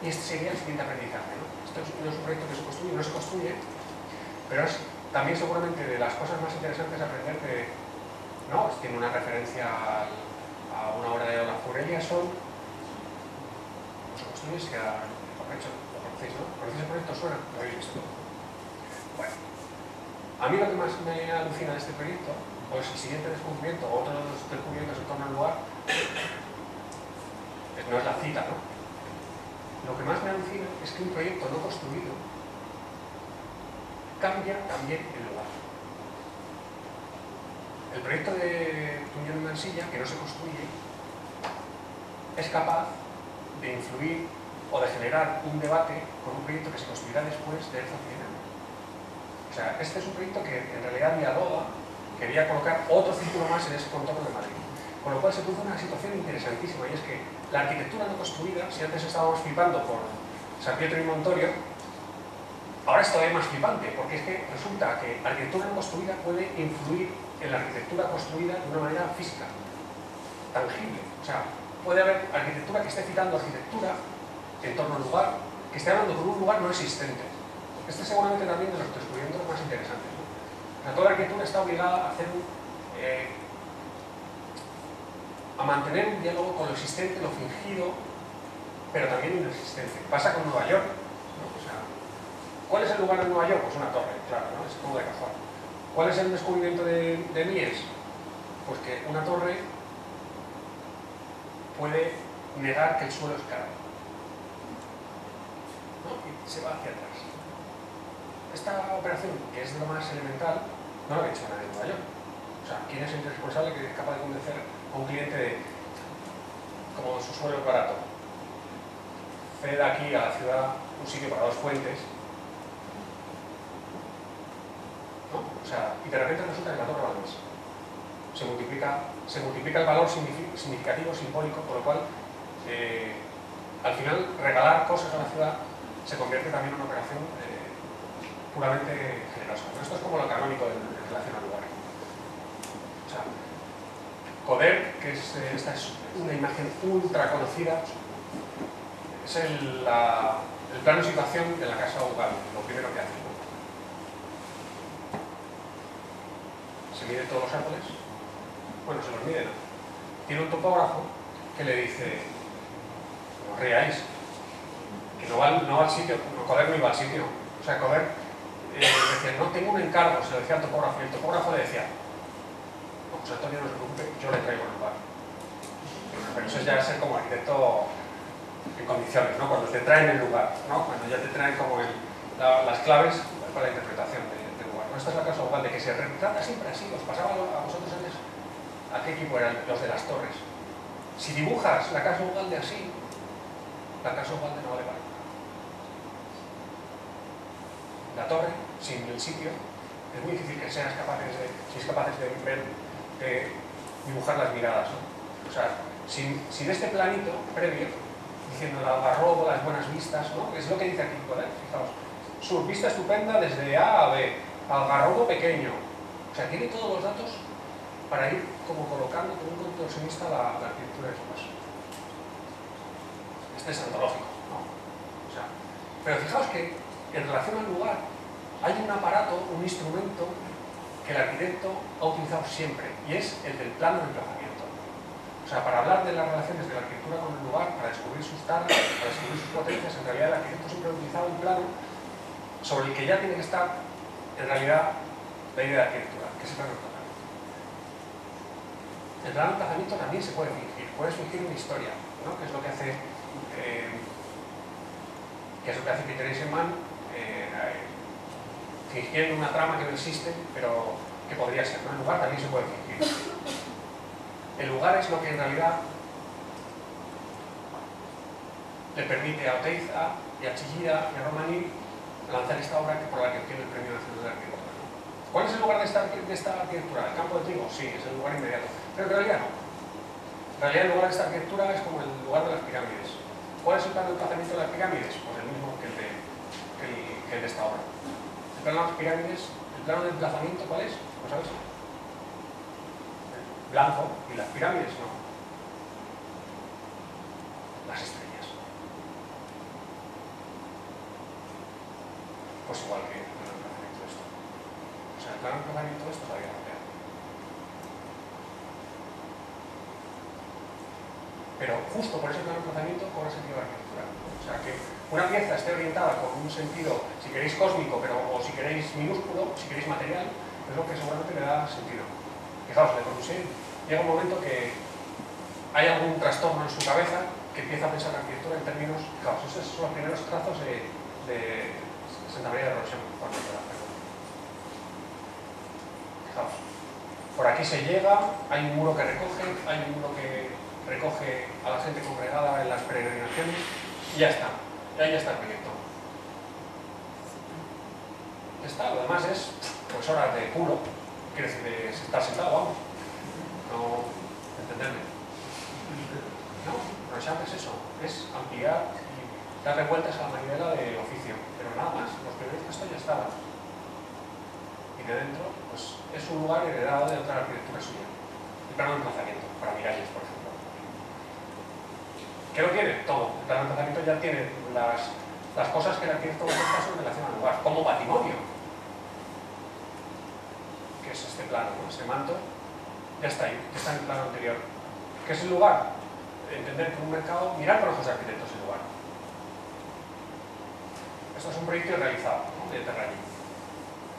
Y este sería el siguiente aprendizaje, ¿no? Esto es un proyecto que se construye, no se construye, pero es también seguramente de las cosas más interesantes aprender que, ¿no? Tiene una referencia a una obra de Olaf Aurelia, son... No se construye, se queda... Lo conocéis, ¿no? ¿Conocéis el proyecto? ¿Suena? ¿Lo habéis visto? Bueno, a mí lo que más me alucina de este proyecto, o es el siguiente descubrimiento, o otro de los descubrimientos en torno al lugar, pues no es la cita, ¿no? Lo que más me alucina es que un proyecto no construido cambia también el lugar. El proyecto de Tuñón y Mansilla, que no se construye, es capaz de influir o de generar un debate con un proyecto que se construirá después de esa final. O sea, este es un proyecto que en realidad dialoga, quería colocar otro círculo más en ese contorno de Madrid. Con lo cual se produce una situación interesantísima, y es que la arquitectura no construida, si antes estábamos flipando por San Pietro y Montorio, ahora es todavía más flipante, porque es que resulta que la arquitectura no construida puede influir en la arquitectura construida de una manera física, tangible. O sea, puede haber arquitectura que esté citando arquitectura en torno al lugar, que esté hablando con un lugar no existente. Este es seguramente también de los descubrimientos más interesantes, ¿no? O sea, toda la arquitectura está obligada a hacer un... Eh, a mantener un diálogo con lo existente, lo fingido, pero también inexistente. Pasa con Nueva York, ¿no? O sea, ¿cuál es el lugar de Nueva York? Pues una torre, claro, ¿no? Es como de cajón. ¿Cuál es el descubrimiento de, de Mies? Pues que una torre puede negar que el suelo es caro, ¿no? Y se va hacia atrás. Esta operación, que es lo más elemental, no la ha hecho nadie en Nueva York. O sea, ¿quién es el responsable que es capaz de convencer a un cliente de, como su suelo es barato, cede aquí a la ciudad un sitio para dos fuentes, ¿no? O sea, y de repente resulta que la torre vale más. Se multiplica, se multiplica el valor significativo, simbólico, por lo cual, eh, al final, regalar cosas a la ciudad se convierte también en una operación eh, puramente generosa. Esto es como lo canónico en, en relación al lugar. O sea, Coder, que es, esta es una imagen ultra conocida, es el, la, el plano de situación de la casa Ugal, lo primero que hace, ¿no? Se mide todos los árboles, bueno, se los mide, ¿no? Tiene un topógrafo que le dice, no os reáis, que no va, no va al sitio, no, Coder no iba al sitio, o sea, Coder eh, decía, no tengo un encargo, se lo decía al topógrafo, y el topógrafo le decía, o sea, Antonio, no se preocupe, yo le traigo el lugar. Pero eso es ya ser como arquitecto en condiciones, ¿no? Cuando te traen el lugar, ¿no? Cuando ya te traen como el, la, las claves para la interpretación del de lugar, ¿no? Esta es la casa Ugal, de que se retrata siempre así. Os pasaba a vosotros antes, ¿a qué equipo eran los de las torres? Si dibujas la casa Ugal de así, la casa Ugal de no vale para nada. La torre, sin el sitio, es muy difícil que seas capaces de, si es capaces de ver, de dibujar las miradas, ¿no? O sea, sin, sin este planito previo, diciendo la barrobo, las buenas vistas, ¿no? Es lo que dice aquí, ¿vale? Fijaos, sur, vista estupenda desde A a B, algarrobo pequeño. O sea, tiene todos los datos para ir como colocando con un contorsionista la, la arquitectura de su paso. Este es antológico, ¿no? O sea, pero fijaos que en relación al lugar hay un aparato, un instrumento que el arquitecto ha utilizado siempre, y es el del plano de emplazamiento. O sea, para hablar de las relaciones de la arquitectura con el lugar, para descubrir sus tardes, para descubrir sus potencias, en realidad el arquitecto siempre ha utilizado un plano sobre el que ya tiene que estar, en realidad, la idea de arquitectura, que es el plano de emplazamiento. El plano de emplazamiento también se puede fingir, puedes fingir una historia, ¿no? Que es lo que hace eh, que es lo que hace Piranesi, eh, fingiendo una trama que no existe, pero que podría ser, ¿no? El lugar también se puede fingir. El lugar es lo que en realidad le permite a Oteiza y a Chillida y a Romaní lanzar esta obra por la que obtiene el Premio Nacional de Arquitectura, ¿no? ¿Cuál es el lugar de esta, de esta arquitectura? ¿El campo de trigo? Sí, es el lugar inmediato, pero en realidad no. En realidad el lugar de esta arquitectura es como el lugar de las pirámides. ¿Cuál es el plan de emplazamiento de las pirámides? Pues el mismo que el de, que el, que el de esta obra. El plano de las pirámides, el plano de emplazamiento, ¿cuál es? ¿Lo sabes? Blanco. ¿Y las pirámides? No. Las estrellas. Pues igual que el plano de emplazamiento de esto. O sea, el plano de emplazamiento de esto es la vida real. Pero justo por ese plano de emplazamiento cobra sentido de la arquitectura. O sea, que una pieza esté orientada con un sentido, si queréis cósmico, pero, o si queréis minúsculo, si queréis material, es lo que seguramente le da sentido. Fijaos, Le Corbusier llega un momento que hay algún trastorno en su cabeza que empieza a pensar la arquitectura en términos, fijaos, esos son los primeros trazos de, de Santa María de la Revolución. Fijaos, por aquí se llega, hay un muro que recoge, hay un muro que recoge a la gente congregada en las peregrinaciones y ya está, y ahí ya está el proyecto. Ya está, lo demás es pues horas de culo, quiere decir, de estar sentado, vamos. No, entenderme. No, no es antes eso, es ampliar y darle vueltas a la manivela de oficio, pero nada más, los primeros puestos ya estaban. Y de dentro, pues es un lugar heredado de otra arquitectura suya, el plano de emplazamiento, para miralles, por ejemplo. ¿Qué lo tiene? Todo. El plano de emplazamiento ya tiene las, las cosas que el arquitecto busca en relación al lugar, como patrimonio. Que es este plano, ¿no? Este manto, ya está ahí, ya está en el plano anterior. ¿Qué es el lugar? Entender que un mercado, mirar con ojos arquitectos el lugar. Esto es un proyecto realizado, ¿no? De Terragni.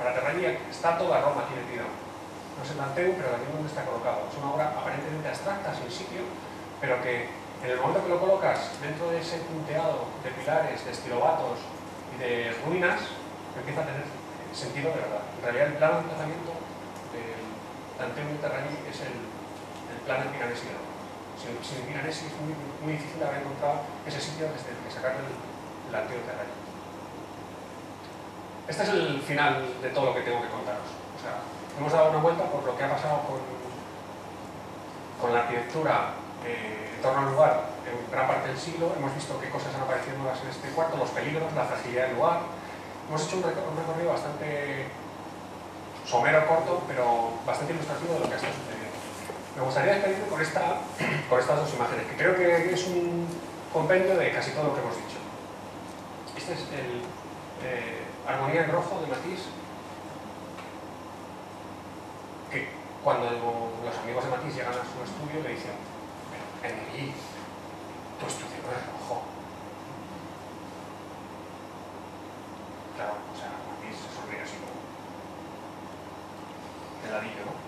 Para Terragni está toda Roma aquí metida. No es el Anteu, pero también donde está colocado. Es una obra aparentemente abstracta, sin sitio, pero que en el momento que lo colocas dentro de ese punteado de pilares, de estilobatos y de ruinas, empieza a tener sentido de verdad. En realidad el plano de emplazamiento del Anteo de Terragni es el, el plano de Piranesi. Sin, sin Piranesi es muy, muy difícil haber encontrado ese sitio desde el que sacaron el, el Anteo de Terragni. Este es el final de todo lo que tengo que contaros. O sea, hemos dado una vuelta por lo que ha pasado con, con la arquitectura Eh, en torno al lugar en gran parte del siglo. Hemos visto qué cosas han aparecido nuevas en este cuarto, los peligros, la fragilidad del lugar. Hemos hecho un recorrido bastante somero, corto, pero bastante ilustrativo de lo que está sucediendo. Me gustaría despedirme con, esta, con estas dos imágenes, que creo que es un compendio de casi todo lo que hemos dicho. Este es el eh, Armonía en Rojo de Matisse, que cuando los amigos de Matisse llegan a su estudio le dicen: Emily, tu estudio es rojo. Claro, o sea, Matisse se sonríe así como de ladillo, ¿no?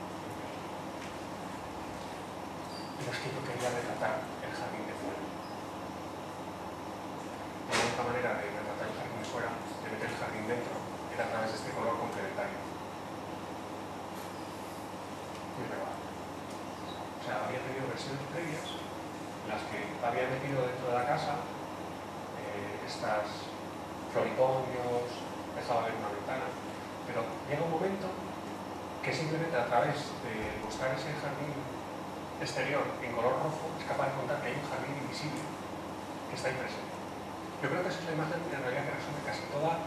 Pero es que yo quería retratar el jardín de fuera. La única manera de retratar el jardín de fuera, de meter el jardín dentro, era a través de este color complementario. Y es verdad. O sea, había tenido versiones previas, las que había metido dentro de la casa eh, estas floripondios, dejaba ver una ventana, pero llega un momento que simplemente a través de buscar ese jardín exterior en color rojo es capaz de contar que hay un jardín invisible que está ahí presente. Yo creo que esa es la imagen en realidad que resume casi toda,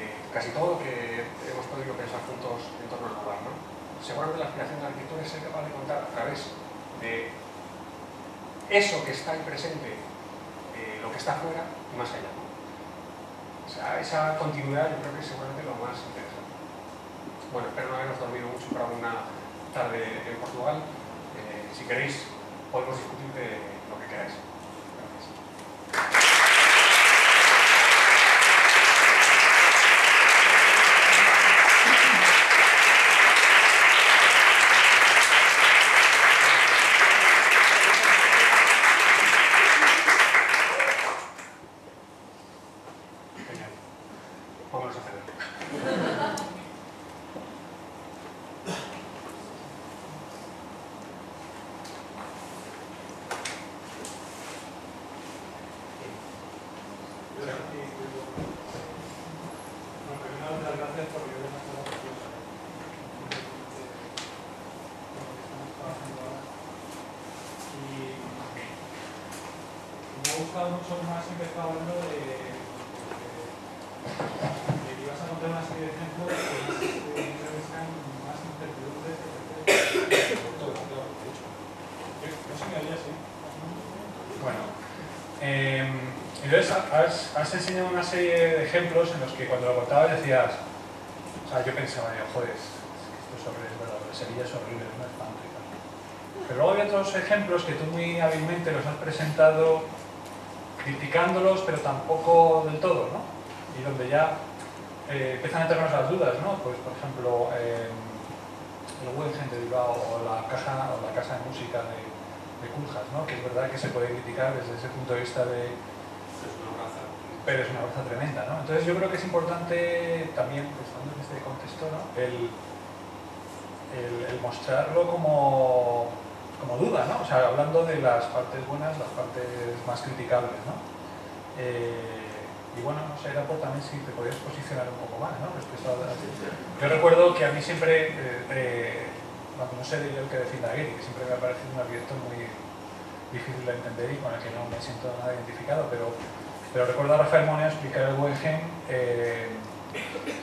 eh, casi todo lo que hemos podido pensar juntos en torno al lugar, ¿no? Seguramente la aspiración de la arquitectura es ser capaz de contar a través de eso que está ahí presente, eh, lo que está fuera y más allá, ¿no? O sea, esa continuidad yo creo que es seguramente lo más interesante. Bueno, espero no haberos dormido mucho para una tarde en Portugal. Eh, si queréis, podemos discutir de lo que queráis. ha gustado mucho más que empezó hablando de, de que ibas a contar una serie de ejemplos que interesan más incertidumbres que todo lo que has dicho. Yo sí me haría así. Bueno, eh, entonces has, has enseñado una serie de ejemplos en los que cuando lo contabas decías, o sea, yo pensaba, yo, joder, esto es horrible, bueno, lo de Sevilla es horrible, es una espanto. Pero luego hay otros ejemplos que tú muy hábilmente los has presentado criticándolos, pero tampoco del todo, ¿no? Y donde ya eh, empiezan a entrarnos las dudas, ¿no? Pues, por ejemplo, eh, el Guggenheim de Bilbao o la, caja, o la casa de música de, de Koolhaas, ¿no? Que es verdad que se puede criticar desde ese punto de vista de... Es una raza. Pero es una raza tremenda, ¿no? Entonces yo creo que es importante también, pensando en este contexto, ¿no? El, el, el mostrarlo como... como duda, ¿no? O sea, hablando de las partes buenas, las partes más criticables, ¿no? Eh, y bueno, no sé, era por también si te podías posicionar un poco más, ¿no? Yo recuerdo que a mí siempre, eh, eh, no sé de yo que defienda a Gehry, que siempre me ha parecido un arquitecto muy difícil de entender y con el que no me siento nada identificado, pero, pero recuerdo a Rafael Moneo explicar el Guggenheim eh,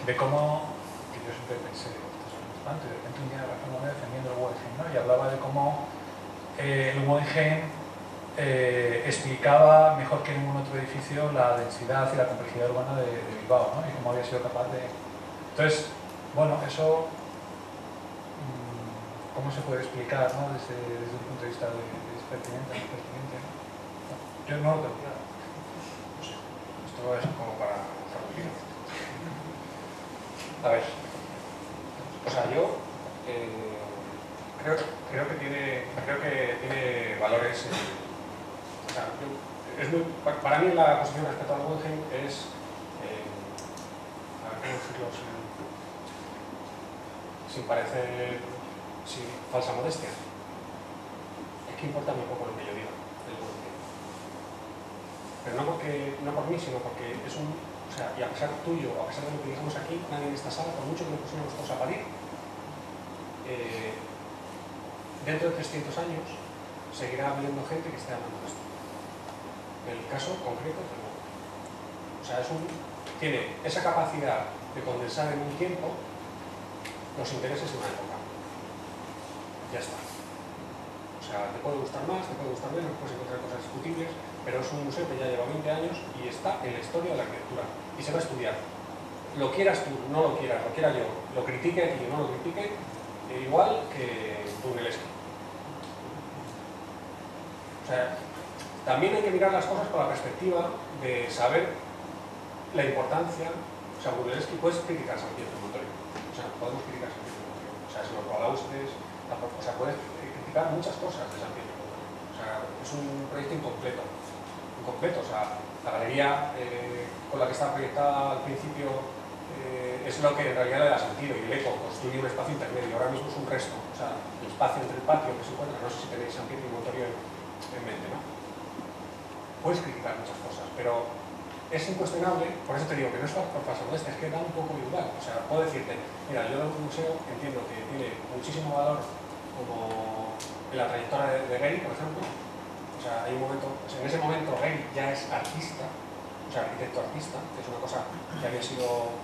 de cómo, que yo siempre pensé, esto es un espanto, y de repente un día Rafael Moneo defendiendo el Guggenheim, ¿no? Y hablaba de cómo Eh, el Guggenheim eh, explicaba mejor que ningún otro edificio la densidad y la complejidad urbana de, de Bilbao, ¿no? Y cómo había sido capaz de... Entonces, bueno, eso... ¿Cómo se puede explicar, ¿no? desde, desde un punto de vista de, de pertinente, de pertinente, ¿no? Yo no lo tengo claro. No sé. Esto es como para... A ver. O sea, yo... Eh... Creo, creo, que tiene, creo que tiene valores. Eh, o sea, es muy, para mí la posición respecto al Guggenheim es, eh, a ver, ¿cómo decirlo? Sin parecer, sin falsa modestia. Es que importa muy poco lo que yo diga del Guggenheim. Pero no, porque, no por mí, sino porque es un, o sea, y a pesar tuyo, a pesar de lo que digamos aquí, nadie en esta sala, por mucho que nos pusiéramos todos a parir, eh, dentro de trescientos años seguirá habiendo gente que esté hablando de esto. El caso concreto, pero no. O sea, es un, tiene esa capacidad de condensar en un tiempo los intereses de una época. Ya está. O sea, te puede gustar más, te puede gustar menos, puedes encontrar cosas discutibles, pero es un museo que ya lleva veinte años y está en la historia de la arquitectura. Y se va a estudiar. Lo quieras tú, no lo quieras, lo quiera yo, lo critique y yo no lo critique, e igual que Turrellesco. O sea, también hay que mirar las cosas con la perspectiva de saber la importancia. O sea, Turrellesco puedes criticar San Pietro en Montorio. O sea, podemos criticar San Pietro en Montorio. O sea, si los balaustres, o sea, puedes criticar muchas cosas de San Pietro en Montorio. O sea, es un proyecto incompleto. Incompleto. O sea, la galería eh, con la que está proyectada al principio. Eh, es lo que en realidad le da sentido y el eco construye un espacio intermedio, ahora mismo es un resto, o sea, el espacio entre el patio que se encuentra, no sé si tenéis San Pietro y Montorio en mente, ¿no? Puedes criticar muchas cosas, pero es incuestionable, por eso te digo que no es por falsa modestia, es que da un poco igual, o sea, puedo decirte, mira, yo de un museo entiendo que tiene muchísimo valor como en la trayectoria de, de Gehry, por ejemplo, o sea, hay un momento, o sea, en ese momento Gehry ya es artista, o sea, arquitecto artista, que es una cosa que había sido...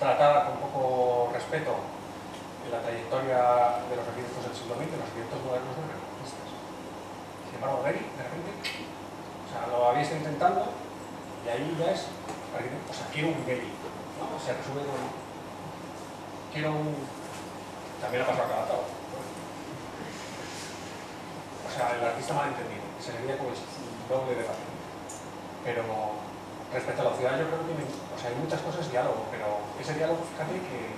tratada con poco respeto en la trayectoria de los arquitectos del siglo veinte, los arquitectos modernos no eran artistas. Sin embargo, Gehry, de repente, o sea, lo había estado intentando y ahí ya es, o sea, quiero un Gehry, ¿no? O sea, resume con, quiero un... También ha pasado a Calatao. O sea, el artista mal entendido, que se le veía como el doble de debate. Pero... respecto a la ciudad, yo creo que o sea, hay muchas cosas de diálogo, pero ese diálogo, fíjate que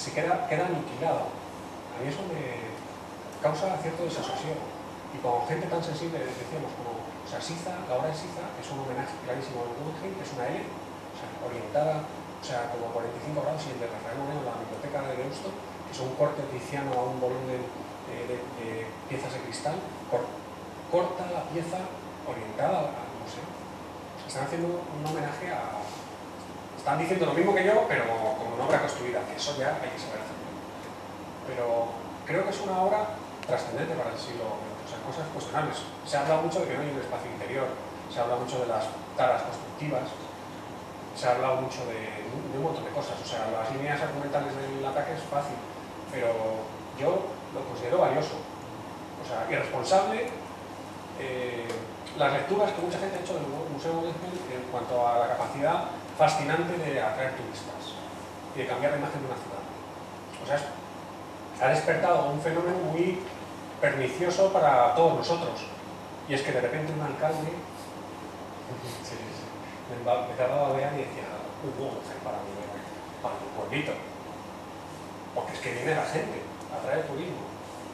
se queda, queda aniquilado. A mí eso me causa cierto desasosiego. Y con gente tan sensible, decíamos, como, o sea, Siza, la obra de Siza, es un homenaje clarísimo al Guggenheim, es una L, o sea, orientada, o sea, como cuarenta y cinco grados, y el de Rafael Moneo en la biblioteca de Deusto, que es un corte tiziano a un volumen de, de, de piezas de cristal, cor, corta la pieza orientada al museo. Están haciendo un homenaje a... Están diciendo lo mismo que yo, pero como una obra construida, que eso ya hay que saber hacerlo. Pero creo que es una obra trascendente para el siglo veinte, o sea, cosas cuestionables. Se habla mucho de que no hay un espacio interior, se habla mucho de las taras constructivas, se habla mucho de, de un montón de cosas, o sea, las líneas argumentales del ataque es fácil, pero yo lo considero valioso, o sea, irresponsable. Eh, las lecturas que mucha gente ha hecho del Museo Guggenheim en cuanto a la capacidad fascinante de atraer turistas y de cambiar la imagen de una ciudad. O sea, ha despertado un fenómeno muy pernicioso para todos nosotros, y es que de repente un alcalde sí, sí, me acababa de ver y decía, un Guggenheim para mi, para mi pueblito, porque es que viene la gente, atrae turismo,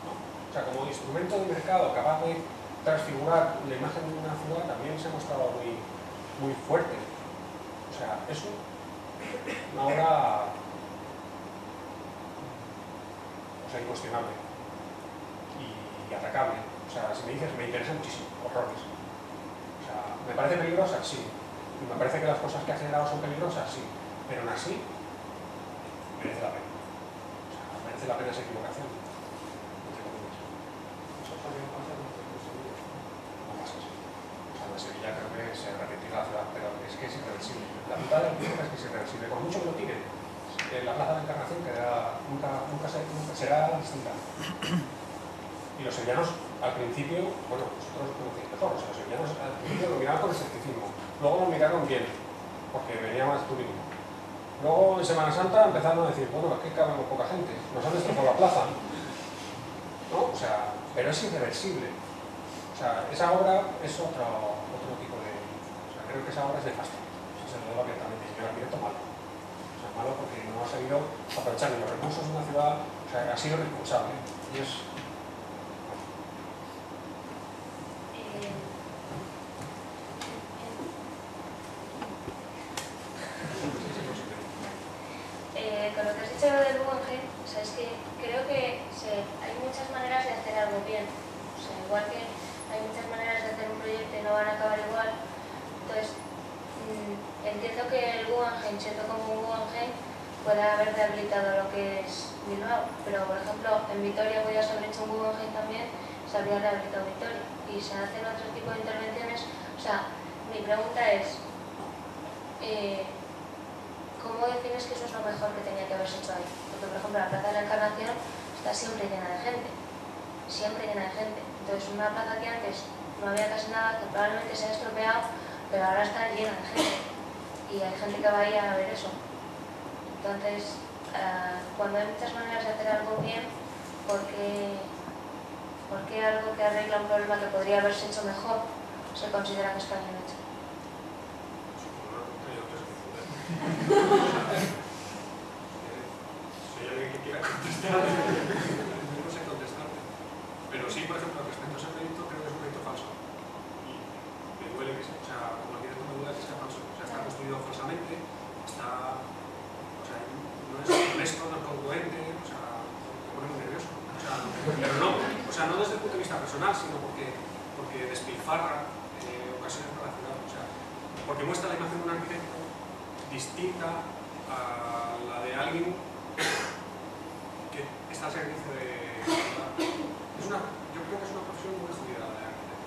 ¿no? O sea, como instrumento de mercado capaz de transfigurar la imagen de una ciudad, también se ha mostrado muy, muy fuerte. O sea, es una obra, o sea, incuestionable y atacable. O sea, si me dices, me interesa muchísimo, horrores. O sea, ¿me parece peligrosa? Sí. ¿Me parece que las cosas que ha generado son peligrosas? Sí. Pero aún así, merece la pena. O sea, merece la pena esa equivocación. Sevilla creo que se repetirá la ciudad, pero es que es irreversible. La mitad de las cosas es que es irreversible. Con mucho que lo tiren, la Plaza de la Encarnación queda, nunca, nunca, se, nunca será distinta. Y los sevillanos, al principio, bueno, vosotros lo conocéis mejor, o sea, los sevillanos al principio lo miraron con escepticismo, luego lo miraron bien, porque venía más turismo. Luego, en Semana Santa, empezaron a decir, bueno, es que cabemos poca gente, nos han destrozado la plaza. ¿No? O sea, pero es irreversible. O sea, esa obra es otra... Creo que esa obra es nefasta, o sea, se lo digo abiertamente, si yo la invierto, malo. O sea, malo porque no ha sabido aprovechar los recursos de una ciudad, o sea, ha sido responsable. Y es... Eh, eh, con lo que has dicho del Guggenheim, o sea, es que creo que se, hay muchas maneras de hacer algo bien. O sea, igual que hay muchas maneras de hacer un proyecto y no van a acabar igual. Entonces, mmm, entiendo que el Guggenheim, siendo como un Guggenheim, pueda haber rehabilitado lo que es Bilbao, pero por ejemplo en Vitoria podría haber hecho un Guggenheim también, se habría rehabilitado Vitoria y se hacen otro tipo de intervenciones. O sea, mi pregunta es, eh, ¿cómo defines que eso es lo mejor que tenía que haberse hecho ahí? Porque por ejemplo la Plaza de la Encarnación está siempre llena de gente, siempre llena de gente. Entonces una plaza que antes no había casi nada, que probablemente se ha estropeado, pero ahora está llena de gente y hay gente que va a ir a ver eso. Entonces, eh, cuando hay muchas maneras de hacer algo bien, ¿por qué, por qué algo que arregla un problema que podría haberse hecho mejor se considera que está bien hecho? Soy alguien que quiera contestar. No sé contestarte. Pero sí, por ejemplo, respecto a ese proyecto, creo que es un proyecto falso. Me duele que sea, o sea, como arquitecto me duele que sea falso, o sea, está construido falsamente, está, o sea, no es honesto, no es congruente, o sea, me pone muy nervioso, o sea, pero no, o sea, no desde el punto de vista personal, sino porque, porque despilfarra eh, ocasiones para la ciudad, o sea, porque muestra la imagen de un arquitecto distinta a la de alguien que está al servicio de la ciudad. Yo creo que es una profesión muy jodida la de arquitecto,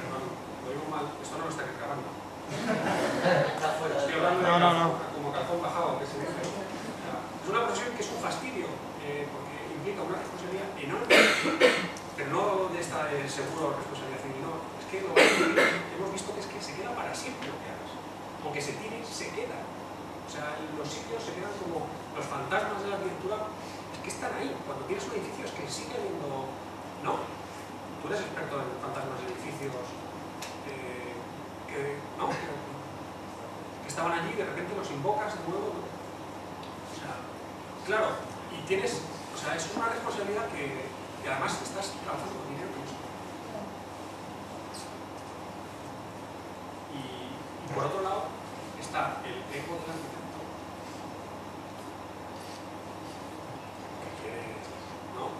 perdón. Lo digo mal, esto no lo está grabando. Estoy hablando de no, no, no. Como calzón bajado, que se dice. Es una profesión que es un fastidio, eh, porque implica una responsabilidad enorme, pero no de esta de seguro responsabilidad civil, no. Es que lo que hemos visto que es que se queda para siempre lo que hagas. O que se tiene, se queda. O sea, los sitios se quedan como los fantasmas de la arquitectura, es que están ahí. Cuando tienes un edificio es que sigue habiendo. No. Tú eres experto en fantasmas de edificios. Que, ¿no? que estaban allí y de repente los invocas de nuevo, o sea, claro, y tienes, o sea, es una responsabilidad que, que además estás trabajando con dinero y, y por otro lado está el ego del arquitecto que quiere, ¿no?,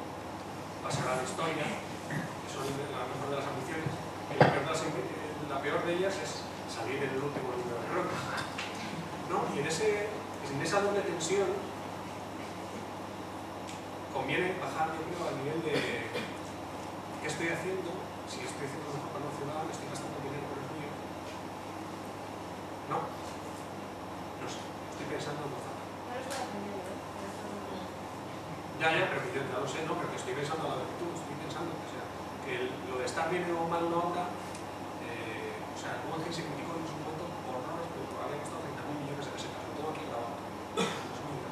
pasar a la historia, que son la mejor de las ambiciones, que la verdad siempre. La peor de ellas es salir en el último número de Roma, ¿no? Y en, ese, en esa doble tensión conviene bajar, yo creo, al nivel de qué estoy haciendo, si estoy haciendo un mapa nacional, estoy gastando dinero por el mío. No, no sé, estoy pensando en voz alta. Ya, ya, pero que yo ya lo sé, no, pero que estoy pensando en la virtud, estoy pensando que, o sea, que el, lo de estar bien o mal una obra, eh, o sea, como que se criticó en su momento por horrores, pero había costado treinta mil millones de pesetas, lo tengo aquí grabado.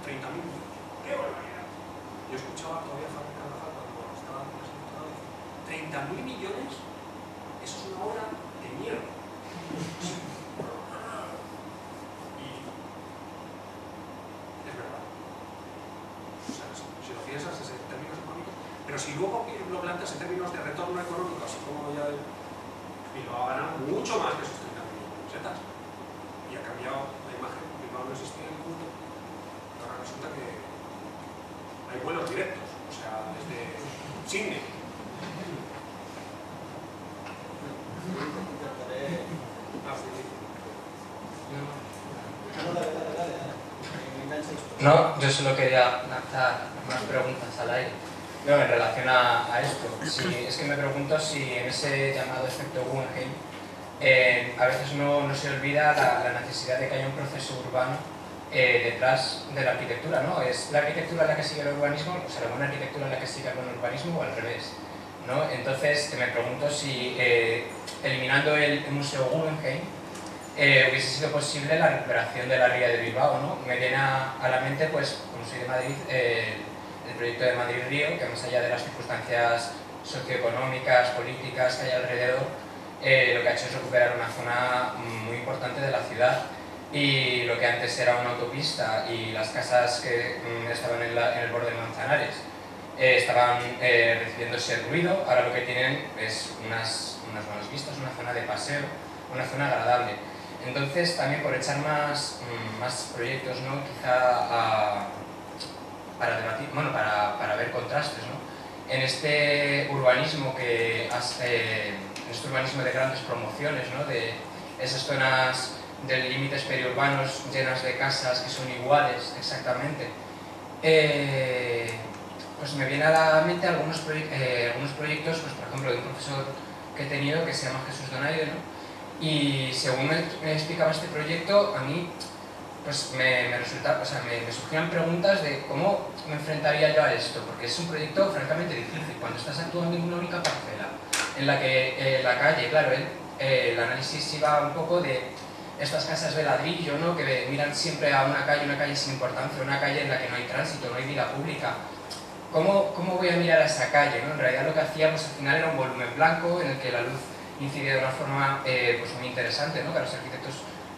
treinta mil millones. ¡Qué barbaridad! Yo escuchaba todavía Frank Gehry cuando estaba en la secundaria, treinta mil millones, eso es una obra de mierda. Y es verdad. O sea, si lo piensas en términos económicos, pero si luego lo plantas en términos de retorno económico, así como ya del... y lo ha ganado mucho más que esos treinta mil millones, ¿setas? Y ha cambiado la imagen, Bilbao no existía en el mundo, ahora resulta que hay vuelos directos, o sea, desde Sydney. No, yo solo quería lanzar unas preguntas al aire. No, en relación a, a esto. Si, es que me pregunto si en ese llamado efecto Guggenheim eh, a veces no, no se olvida la, la necesidad de que haya un proceso urbano Eh, detrás de la arquitectura, ¿no? ¿Es la arquitectura la que sigue el urbanismo? ¿O será una arquitectura la que sigue el urbanismo o al revés? ¿No? Entonces, me pregunto si eh, eliminando el Museo Guggenheim eh, hubiese sido posible la recuperación de la Ría de Bilbao, ¿no? Me viene a, a la mente, pues, como soy de Madrid, eh, el proyecto de Madrid-Río, que más allá de las circunstancias socioeconómicas, políticas que hay alrededor, eh, lo que ha hecho es recuperar una zona muy importante de la ciudad. Y lo que antes era una autopista y las casas que mm, estaban en, la, en el borde de Manzanares eh, estaban eh, recibiendo ese ruido, ahora lo que tienen es unas, unas buenas vistas, una zona de paseo, una zona agradable. Entonces también por echar más, mm, más proyectos, ¿no? Quizá a, para debatir, bueno, para, para ver contrastes, ¿no? En este urbanismo que hace, en este urbanismo de grandes promociones, ¿no? De esas zonas de límites periurbanos llenas de casas que son iguales exactamente, eh, pues me viene a la mente algunos, proye eh, algunos proyectos, pues por ejemplo de un profesor que he tenido que se llama Jesús Donaire, ¿no? Y según me, me explicaba este proyecto, a mí pues me, me, resulta, o sea, me, me surgían preguntas de cómo me enfrentaría yo a esto, porque es un proyecto francamente difícil cuando estás actuando en una única parcela en la que eh, la calle, claro, el, eh, el análisis iba un poco de estas casas de ladrillo, ¿no? Que miran siempre a una calle, una calle sin importancia, una calle en la que no hay tránsito, no hay vida pública. ¿Cómo, cómo voy a mirar a esa calle, ¿no? En realidad lo que hacíamos al final era un volumen blanco en el que la luz incidía de una forma eh, pues muy interesante, ¿no? Que a los arquitectos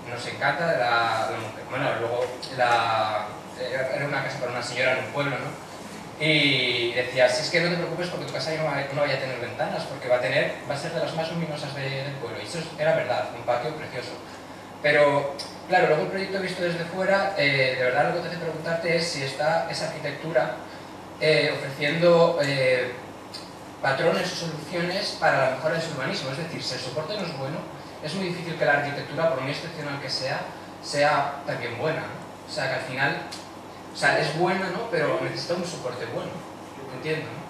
nos encanta. La, la, bueno, luego la, era una casa para una señora en un pueblo, ¿no? Y decía, si es que no te preocupes porque tu casa no va, no vaya a tener ventanas, porque va a, tener, va a ser de las más luminosas de, del pueblo. Y eso era verdad, un patio precioso. Pero, claro, luego el proyecto visto desde fuera, eh, de verdad lo que te hace preguntarte es si está esa arquitectura eh, ofreciendo eh, patrones o soluciones para la mejora de su urbanismo. Es decir, si el soporte no es bueno, es muy difícil que la arquitectura, por muy excepcional que sea, sea también buena, ¿no? O sea, que al final, o sea, es buena, ¿no? Pero necesita un soporte bueno, entiendo, ¿no?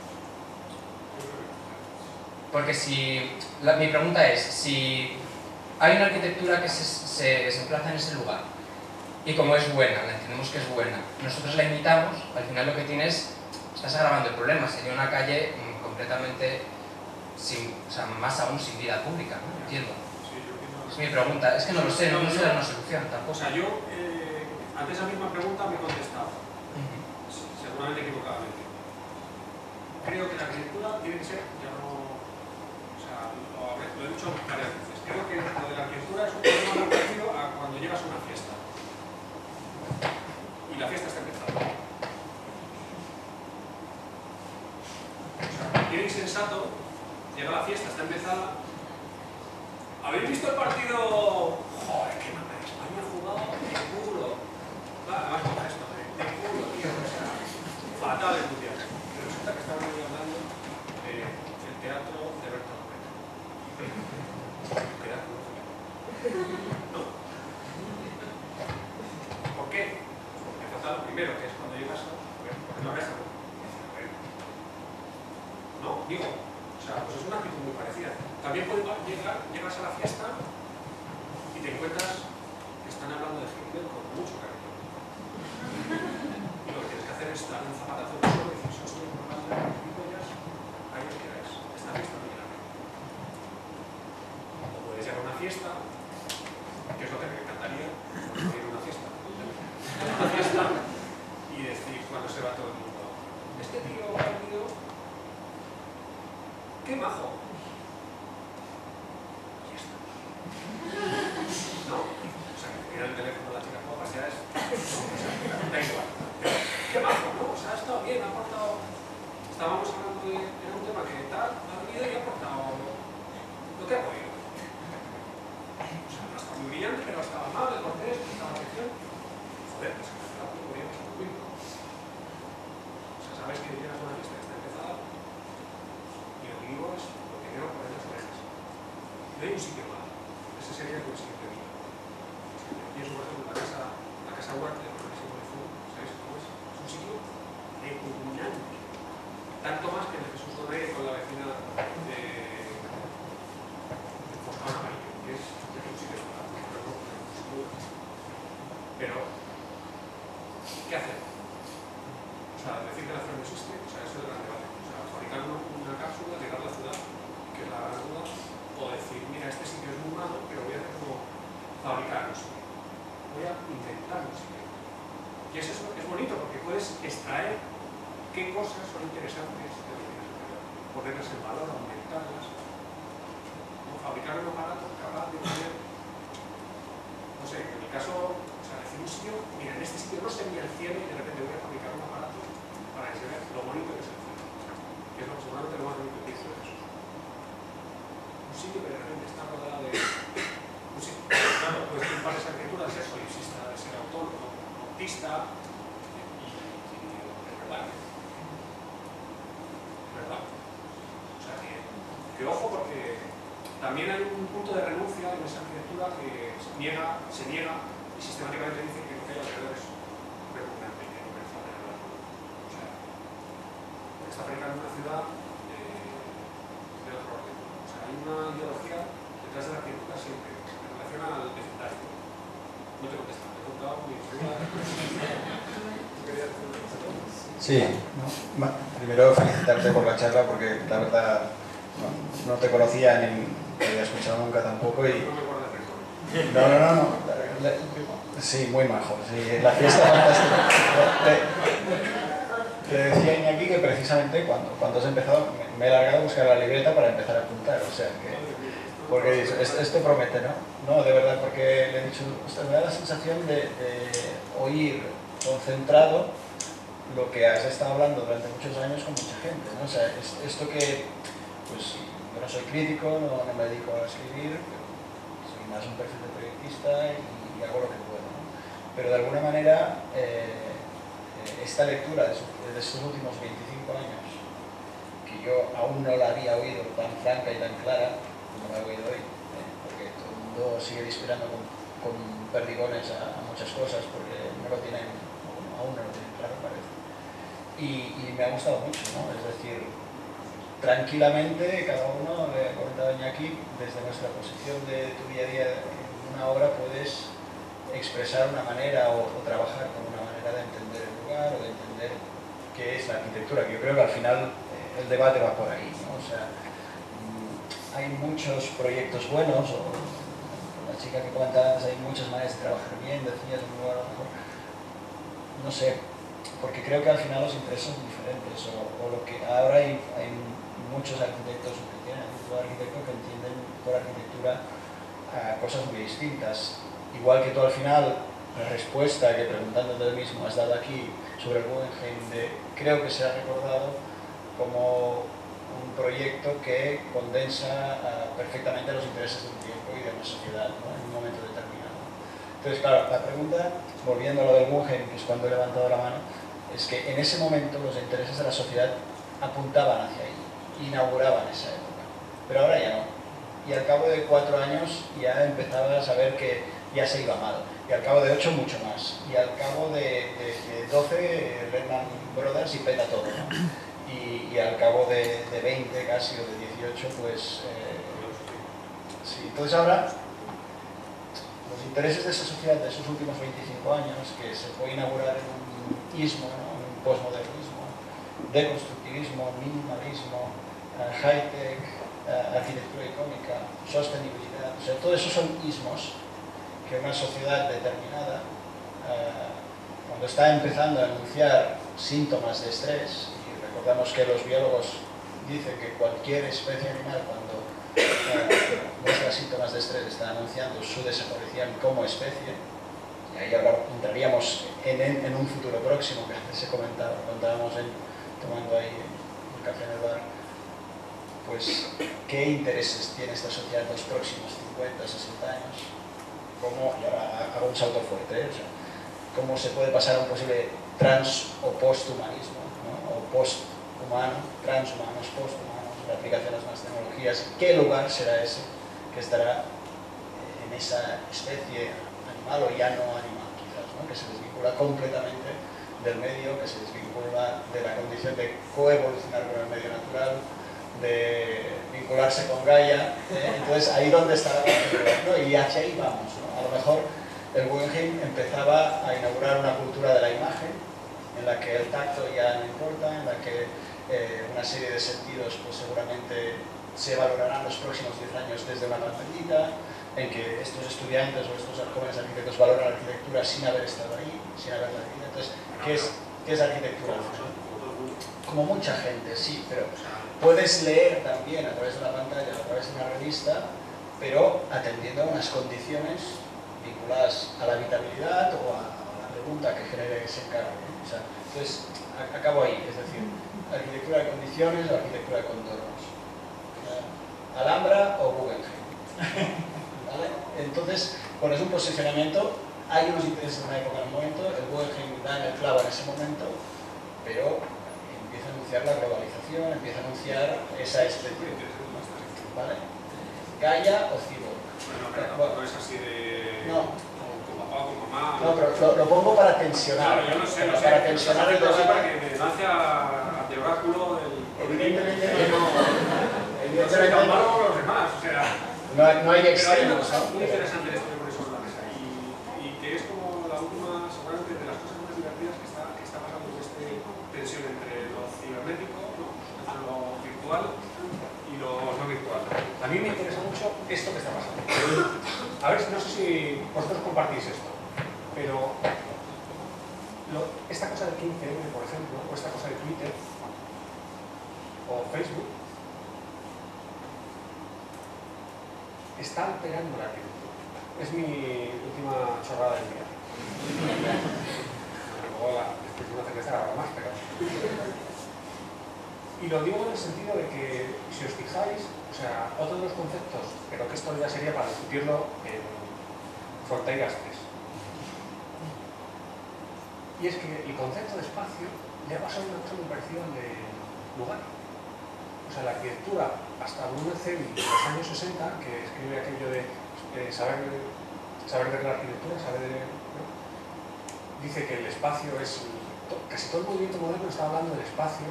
Porque si... La, mi pregunta es, si... hay una arquitectura que se, se, se emplaza en ese lugar y como es buena, la entendemos que es buena, nosotros la imitamos, al final lo que tienes, estás agravando el problema, sería una calle completamente, sin, o sea, más aún sin vida pública, ¿no? Entiendo. Sí, yo entiendo. Es mi pregunta, es que no lo sé, no, no sé dar una solución tampoco. O sea, yo, eh, ante esa misma pregunta me he contestado, uh-huh. Sí, seguramente equivocadamente. Creo que la arquitectura tiene que ser, ya no, o sea, lo, lo he dicho varias veces. Creo que lo de la arquitectura es un problema muy parecido a cuando llegas a una fiesta y la fiesta está empezando. O sea, cualquier insensato llega a la fiesta, está empezada. ¿Habéis visto el partido? Joder, qué mala España ha jugado de culo. Además, con esto, de culo, tío. O sea, fatal el mundial. Pero resulta que estaban hablando del teatro de Bertolt Brecht. ¿No? ¿Por qué? Porque falta lo primero, que es cuando llegas a ver, porque la oreja, a ver, conmigo. O sea, pues es una actitud muy parecida. También puede llegar, llegas a la fiesta y te encuentras que están hablando de Hitler con mucho cariño. Y lo que tienes que hacer es dar un zapatazo de solo y decir, si os estoy informando de las gilipollas, ahí os quedáis. Esta fiesta no llega. O puedes llegar a una fiesta, que es lo que me encantaría, ir a una fiesta. Una fiesta y decir, cuando se va todo el mundo, este tío ha venido, qué majo. Y está. No, o sea, que mira el teléfono de la chica, como pasea es. Da igual. Qué majo, ¿no? O sea, ha estado bien, ha aportado. Estábamos hablando de era un tema que tal, ha venido y ha aportado lo que ha podido. O sea, no ha estado muy brillante, pero ha estado amable, cortés, ha prestado atención. Joder, pues que está muy bien, está muy bien. O sea, sabes que llegas a una lista que está empezada y el vivo es lo que quiero poner en las orejas. No hay un sitio malo. Ese sería el consiguiente mío. Y eso, por ejemplo, la casa, la casa Huarte, la casa de Fútbol, ¿sabéis cómo es? Es un sitio repugnante. Tanto más que el Jesús Doré con la vecina de Foscón Amarillo, que es un sitio malo. Pero, ¿qué hacer? O sea, decir que la ciudad no existe, o sea, eso es el gran debate. O sea, fabricar una cápsula, llegar a la ciudad, que es la gran duda, o decir, mira, este sitio es muy malo, pero voy a hacer como fabricar un sitio. Voy a intentar un sitio. Y eso es, es bonito, porque puedes extraer qué cosas son interesantes de lo que tienes que hacer. Ponerlas en valor, aumentarlas. O fabricar un aparato capaz de poner. No sé, en mi caso. Un sitio, mira, en este sitio no se mira el cielo y de repente voy a fabricar un aparato para que se vea lo bonito que es el cielo, que es lo que seguramente lo más bonito que es eso. Un sitio que de repente está rodeado de un sitio, claro, puedes triunfar esa criatura de ser solipsista, de ser autónomo, autista y de verdad de verdad o sea que, que ojo, porque también hay un punto de renuncia en esa criatura que se niega, se niega y sistemáticamente dicen que lo que hay alrededor es repugnante y que no merece la pena hablar. O sea, está fabricando una ciudad eh, de otro orden. O sea, hay una ideología detrás de la arquitectura siempre en relación al vecindario. No te contestan, te he contado mi historia. Sí, ¿no? Primero felicitarte por la charla, porque la verdad no, no te conocía ni te había escuchado nunca tampoco. Y... No me acuerdo de eso. No, no, no. no. Sí, muy majo. Sí, la fiesta fantástica. Te, te decía Iñaki que precisamente cuando, cuando has empezado me, me he largado a buscar la libreta para empezar a apuntar. O sea, que, porque esto, esto promete, ¿no? No, de verdad, porque le he dicho, hostia, me da la sensación de, de oír concentrado lo que has estado hablando durante muchos años con mucha gente, ¿no? O sea, es, esto que, pues, yo no soy crítico, no, no me dedico a escribir, soy más un perfil de periodista y y hago lo que puedo, ¿no? Pero de alguna manera eh, esta lectura de, su, de estos últimos veinticinco años, que yo aún no la había oído tan franca y tan clara como la he oído hoy, ¿eh? Porque todo el mundo sigue disparando con, con perdigones a, a muchas cosas porque no lo tienen, aún no lo tienen claro, parece. Y, y me ha gustado mucho, ¿no? Es decir, tranquilamente cada uno, le he comentado a Iñaki, desde nuestra posición de tu día a día, una obra puedes expresar una manera o, o trabajar con una manera de entender el lugar o de entender qué es la arquitectura, que yo creo que al final eh, el debate va por ahí, ¿no? O sea, hay muchos proyectos buenos, o la chica que comentabas, hay muchas maneras de trabajar bien, decías un lugar a lo mejor, no sé, porque creo que al final los intereses son diferentes, o, o lo que ahora hay, hay muchos arquitectos que tienen arquitectos que entienden por arquitectura a cosas muy distintas. Igual que tú al final, la respuesta que preguntándote el mismo has dado aquí sobre el Guggenheim, de, creo que se ha recordado como un proyecto que condensa uh, perfectamente los intereses de un tiempo y de una sociedad, ¿no? En un momento determinado. Entonces, claro, la pregunta, volviendo a lo del Guggenheim, que es cuando he levantado la mano, es que en ese momento los intereses de la sociedad apuntaban hacia ahí, inauguraban esa época, pero ahora ya no. Y al cabo de cuatro años ya empezaba a saber que ya se iba mal, y al cabo de ocho mucho más, y al cabo de doce Lehman Brothers y peta todo, ¿no? y, y al cabo de, de veinte casi o de dieciocho, pues... Eh, sí. Entonces ahora, los intereses de esa sociedad de esos últimos veinticinco años, que se puede inaugurar en un ismo, ¿no? En un posmodernismo, deconstructivismo, minimalismo, uh, high-tech, uh, arquitectura icónica, sostenibilidad, o sea, todo eso son ismos que una sociedad determinada, uh, cuando está empezando a anunciar síntomas de estrés, y recordamos que los biólogos dicen que cualquier especie animal cuando uh, muestra síntomas de estrés está anunciando su desaparición como especie, y ahí ahora entraríamos en, en, en un futuro próximo que antes se comentaba, contábamos en tomando ahí un café en el bar, pues qué intereses tiene esta sociedad en los próximos cincuenta, sesenta años, cómo, y ahora hago un salto fuerte, ¿eh? O sea, cómo se puede pasar a un posible trans o posthumanismo, ¿no? O posthumano, transhumanos, posthumanos, la aplicación de las nuevas tecnologías, qué lugar será ese que estará en esa especie animal o ya no animal quizás, ¿no? Que se desvincula completamente del medio, que se desvincula de la condición de coevolucionar con el medio natural, de vincularse con Gaia, ¿eh? Entonces ahí donde está la cultura, ¿no? Y hacia ahí vamos, ¿no? A lo mejor el Guggenheim empezaba a inaugurar una cultura de la imagen, en la que el tacto ya no importa, en la que eh, una serie de sentidos pues seguramente se valorarán los próximos diez años desde una pantallita, en que estos estudiantes o estos jóvenes arquitectos valoran la arquitectura sin haber estado ahí, sin haberla vivido. Entonces, ¿qué es, qué es arquitectura? Como mucha gente, sí, pero puedes leer también a través de una pantalla, a través de una revista, pero atendiendo a unas condiciones vinculadas a la habitabilidad o a la pregunta que genere ese encargo. O sea, entonces, acabo ahí, es decir, arquitectura de condiciones o arquitectura de contornos. Alhambra o Guggenheim. ¿Vale? Entonces, bueno, es un posicionamiento. Hay unos intereses de una época en el momento, el Guggenheim da en el clavo en ese momento, pero empieza a anunciar la globalización, empieza a anunciar esa especie. ¿Vale? Gaia o Cyborg. Bueno, pero bueno, no es así de... No. Como papá o como mamá... No, pero lo, lo pongo para tensionar. Claro, yo no sé, no sé. Para tensionar el debate. Para que me lance ante el oráculo del... Evidentemente no. Evidentemente no. No los demás, o sea... No hay extremos. Pero hay una cosa muy interesante de esto. Entre lo cibernético, ¿no? Entre lo virtual y lo no virtual. A mí me interesa mucho esto que está pasando. A ver, no sé si vosotros compartís esto, pero lo, esta cosa del quince eme, por ejemplo, o esta cosa de Twitter o Facebook, está alterando la arquitectura. Es mi última chorrada del día. Hola, después de una cerveza la más, pero... Y lo digo en el sentido de que, si os fijáis, o sea, otro de los conceptos, pero que esto ya sería para discutirlo en Fronteiras tres. Y es que el concepto de espacio le ha pasado una cosa muy parecida al de lugar. O sea, la arquitectura, hasta Bruno Cevi de los años sesenta, que escribe aquello de eh, saber, saber de la arquitectura, saber de... dice que el espacio es... Casi todo el movimiento moderno está hablando del espacio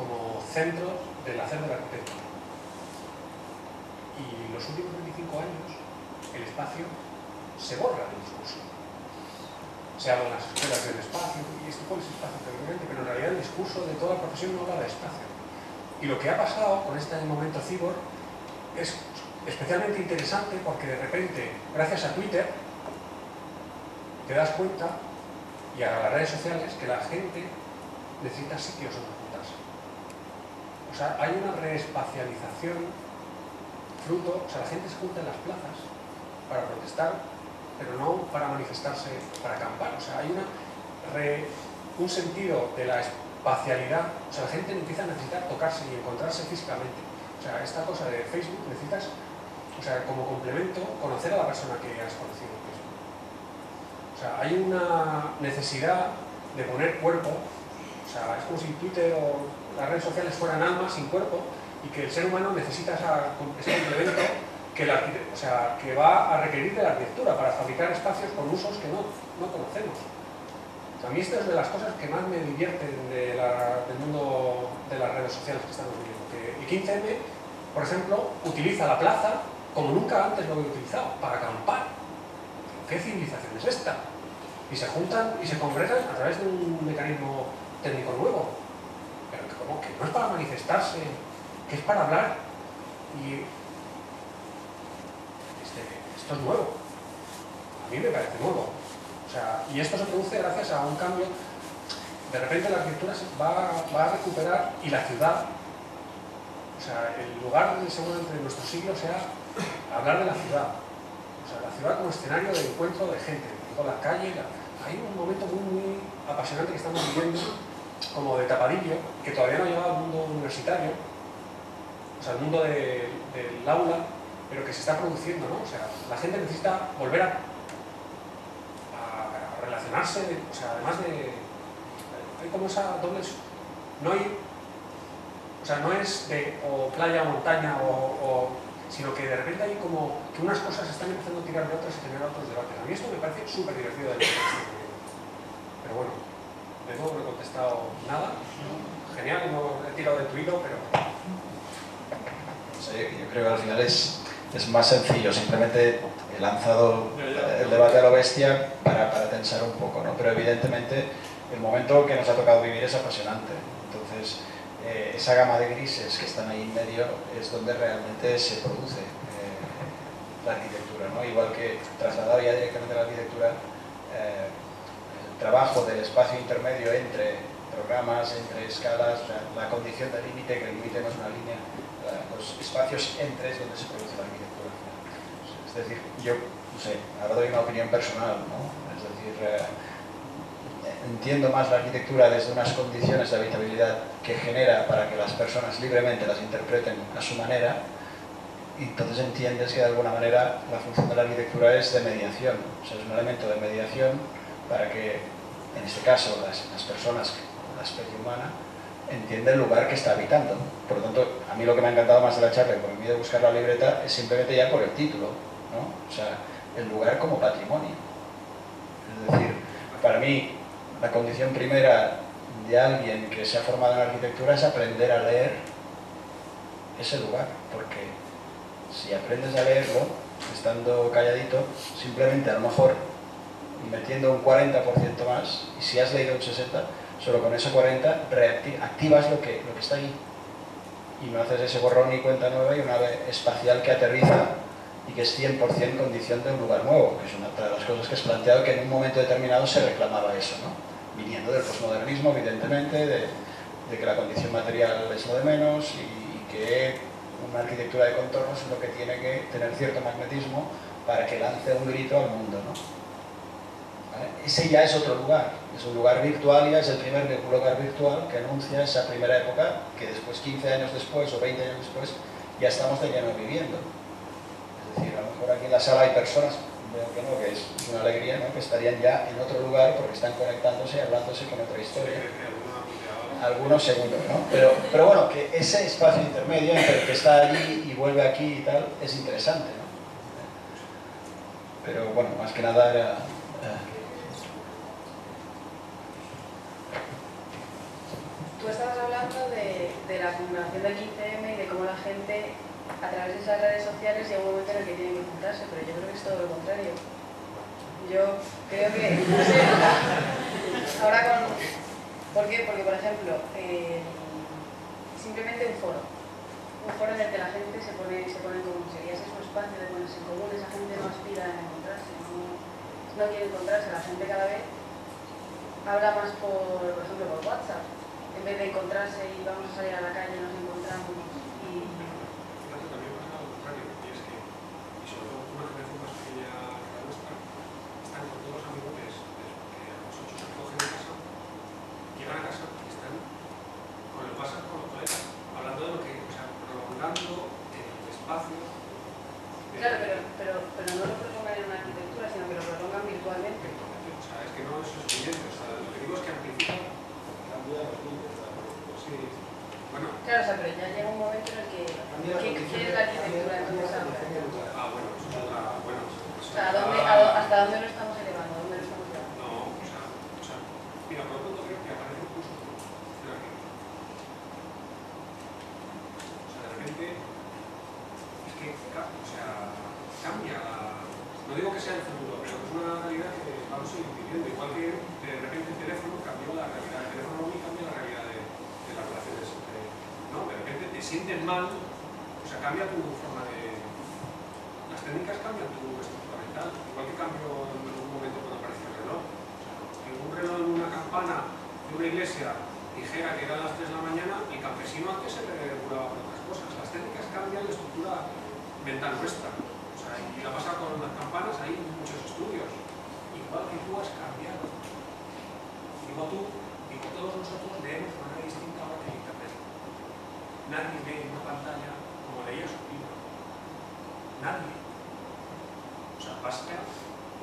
como centro del hacer del arquitecto. Y en los últimos veinticinco años, el espacio se borra del discurso. Se hablan las escuelas del espacio, y esto cuál es el espacio, pero en realidad el discurso de toda la profesión no habla de espacio. Y lo que ha pasado con este momento cyborg es especialmente interesante porque de repente, gracias a Twitter, te das cuenta, y a las redes sociales, que la gente necesita sitios donde juntarse. O sea, hay una reespacialización fruto, o sea, la gente se junta en las plazas para protestar, pero no para manifestarse, para acampar. O sea, hay una re, un sentido de la espacialidad, o sea, la gente empieza a necesitar tocarse y encontrarse físicamente. O sea, esta cosa de Facebook necesitas, o sea, como complemento, conocer a la persona que has conocido. O sea, hay una necesidad de poner cuerpo, o sea, es como si Twitter o las redes sociales fueran almas sin cuerpo y que el ser humano necesita ese complemento que, la, o sea, que va a requerir de la arquitectura para fabricar espacios con usos que no, no conocemos. A mí esta es de las cosas que más me divierten de la, del mundo de las redes sociales que estamos viviendo. Y quince eme, por ejemplo, utiliza la plaza como nunca antes lo había utilizado, para acampar. ¿Qué civilización es esta? Y se juntan y se congresan a través de un mecanismo técnico nuevo. Pero que, como que no es para manifestarse, que es para hablar. Y este, esto es nuevo. A mí me parece nuevo. O sea, y esto se produce gracias a un cambio. De repente la arquitectura se va, va a recuperar y la ciudad, o sea, el lugar seguramente de nuestro siglo sea hablar de la ciudad. O sea, la ciudad como escenario de encuentro de gente, con la calle. La... Hay un momento muy, muy apasionante que estamos viviendo, como de tapadillo, que todavía no ha llegado al mundo universitario, o sea, al mundo de, del aula, pero que se está produciendo, ¿no? O sea, la gente necesita volver a, a relacionarse, o sea, además de... Hay como esa doble... No hay... O sea, no es de o playa o montaña o... o sino que de repente hay como que unas cosas están empezando a tirar de otras y generar otros debates. A mí esto me parece súper divertido de leer. Pero bueno, de nuevo no he contestado nada. Genial, no he tirado de tu hilo, pero... Sí, yo creo que al final es, es más sencillo. Simplemente he lanzado el debate a lo bestia para, para tensar un poco, ¿no? Pero evidentemente el momento que nos ha tocado vivir es apasionante. Entonces... Eh, esa gama de grises que están ahí en medio es donde realmente se produce eh, la arquitectura, ¿no? Igual que trasladado ya directamente a la arquitectura, eh, el trabajo del espacio intermedio entre programas, entre escalas, la, la condición del límite, que el límite no es una línea, la, los espacios entre es donde se produce la arquitectura. Es decir, yo, no sé, ahora doy una opinión personal, ¿no? Es decir... Eh, entiendo más la arquitectura desde unas condiciones de habitabilidad que genera para que las personas libremente las interpreten a su manera, y entonces entiendes que de alguna manera la función de la arquitectura es de mediación, o sea, es un elemento de mediación para que, en este caso, las, las personas, la especie humana, entienda el lugar que está habitando. Por lo tanto, a mí lo que me ha encantado más de la charla, por mí de buscar la libreta, es simplemente ya por el título, ¿no? O sea, el lugar como patrimonio. Es decir, para mí, la condición primera de alguien que se ha formado en arquitectura es aprender a leer ese lugar, porque si aprendes a leerlo, estando calladito, simplemente a lo mejor metiendo un cuarenta por ciento más, y si has leído un sesenta por ciento, solo con ese cuarenta por ciento activas lo que, lo que está ahí, y no haces ese borrón y cuenta nueva y una nave espacial que aterriza y que es cien por cien condición de un lugar nuevo, que es una de las cosas que has planteado, que en un momento determinado se reclamaba eso, ¿no? Viniendo del posmodernismo, evidentemente, de, de que la condición material es lo de menos y que una arquitectura de contornos es lo que tiene que tener cierto magnetismo para que lance un grito al mundo, ¿no? ¿Vale? Ese ya es otro lugar, es un lugar virtual, ya es el primer lugar virtual que anuncia esa primera época, que después, quince años después o veinte años después, ya estamos de lleno viviendo. Es decir, a lo mejor aquí en la sala hay personas... que no, que es una alegría, ¿no? Que estarían ya en otro lugar porque están conectándose y hablándose con otra historia. Algunos segundos, ¿no? Pero, pero bueno, que ese espacio intermedio entre el que está allí y vuelve aquí y tal, es interesante, ¿no? Pero bueno, más que nada era... Eh. Tú estabas hablando de, de la acumulación del quince eme y de cómo la gente... a través de esas redes sociales llega un momento en el que tienen que juntarse, pero yo creo que es todo lo contrario. Yo creo que... No sé, ahora con... ¿Por qué? Porque, por ejemplo, eh, simplemente un foro. Un foro en el que la gente se pone, se pone en común. Sería ese su espacio de ponerse en común. Esa gente no aspira a encontrarse, no, no quiere encontrarse. La gente cada vez habla más por, por ejemplo, por WhatsApp. En vez de encontrarse y vamos a salir a la calle, nos encontramos y... Claro, pero, pero, pero no lo propongan en una arquitectura, sino que lo propongan virtualmente. O sea, es que no es suficiente. O sea, lo que digo es que amplifican cambia los límites. Sí. Bueno. Claro, o sea, pero ya llega un momento en el que... ¿Qué quiere la arquitectura? Ah, bueno, eso es otra... Bueno, o sea, ¿a dónde, a, ¿hasta dónde lo estamos elevando? ¿Dónde lo estamos elevando? No, o sea, o sea que, o sea, cambia la... No digo que sea el futuro, pero es una realidad que vamos a ir viviendo. Igual que de repente el teléfono cambió la realidad, el teléfono móvil cambió la realidad de, de las relaciones. De, no, de repente te sientes mal, o sea, cambia tu forma de... Las técnicas cambian tu estructura mental, igual que cambió en algún momento cuando apareció el reloj. En un reloj de una campana de una iglesia dijera que eran las tres de la mañana, el campesino antes se le regulaba por otras cosas. Las técnicas cambian la estructura mental nuestra. O sea, y la pasa con las campanas, hay muchos estudios. Igual que tú has cambiado. Digo tú, digo todos nosotros leemos de manera distinta ahora que en internet. Nadie ve en una pantalla como leía su libro. Nadie. O sea, basta.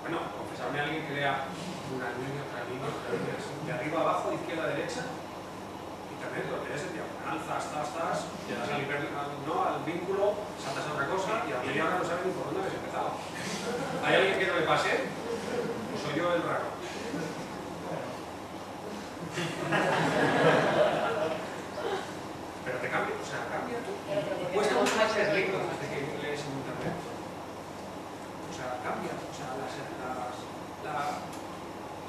Bueno, confesarme a alguien que lea una línea, otra línea, otra línea, de arriba a abajo, de izquierda a derecha. Internet, lo lees en diagonal, zas, zas, zas, te das al, no, al vínculo, saltas a otra cosa y a media hora no sabes ni por dónde habéis empezado. ¿Hay alguien que no le pase? ¿O soy yo el raro? Pero te cambia, o sea, cambia tú. Cuesta mucho más que lees en internet. O sea, cambia, o sea, las, las, la,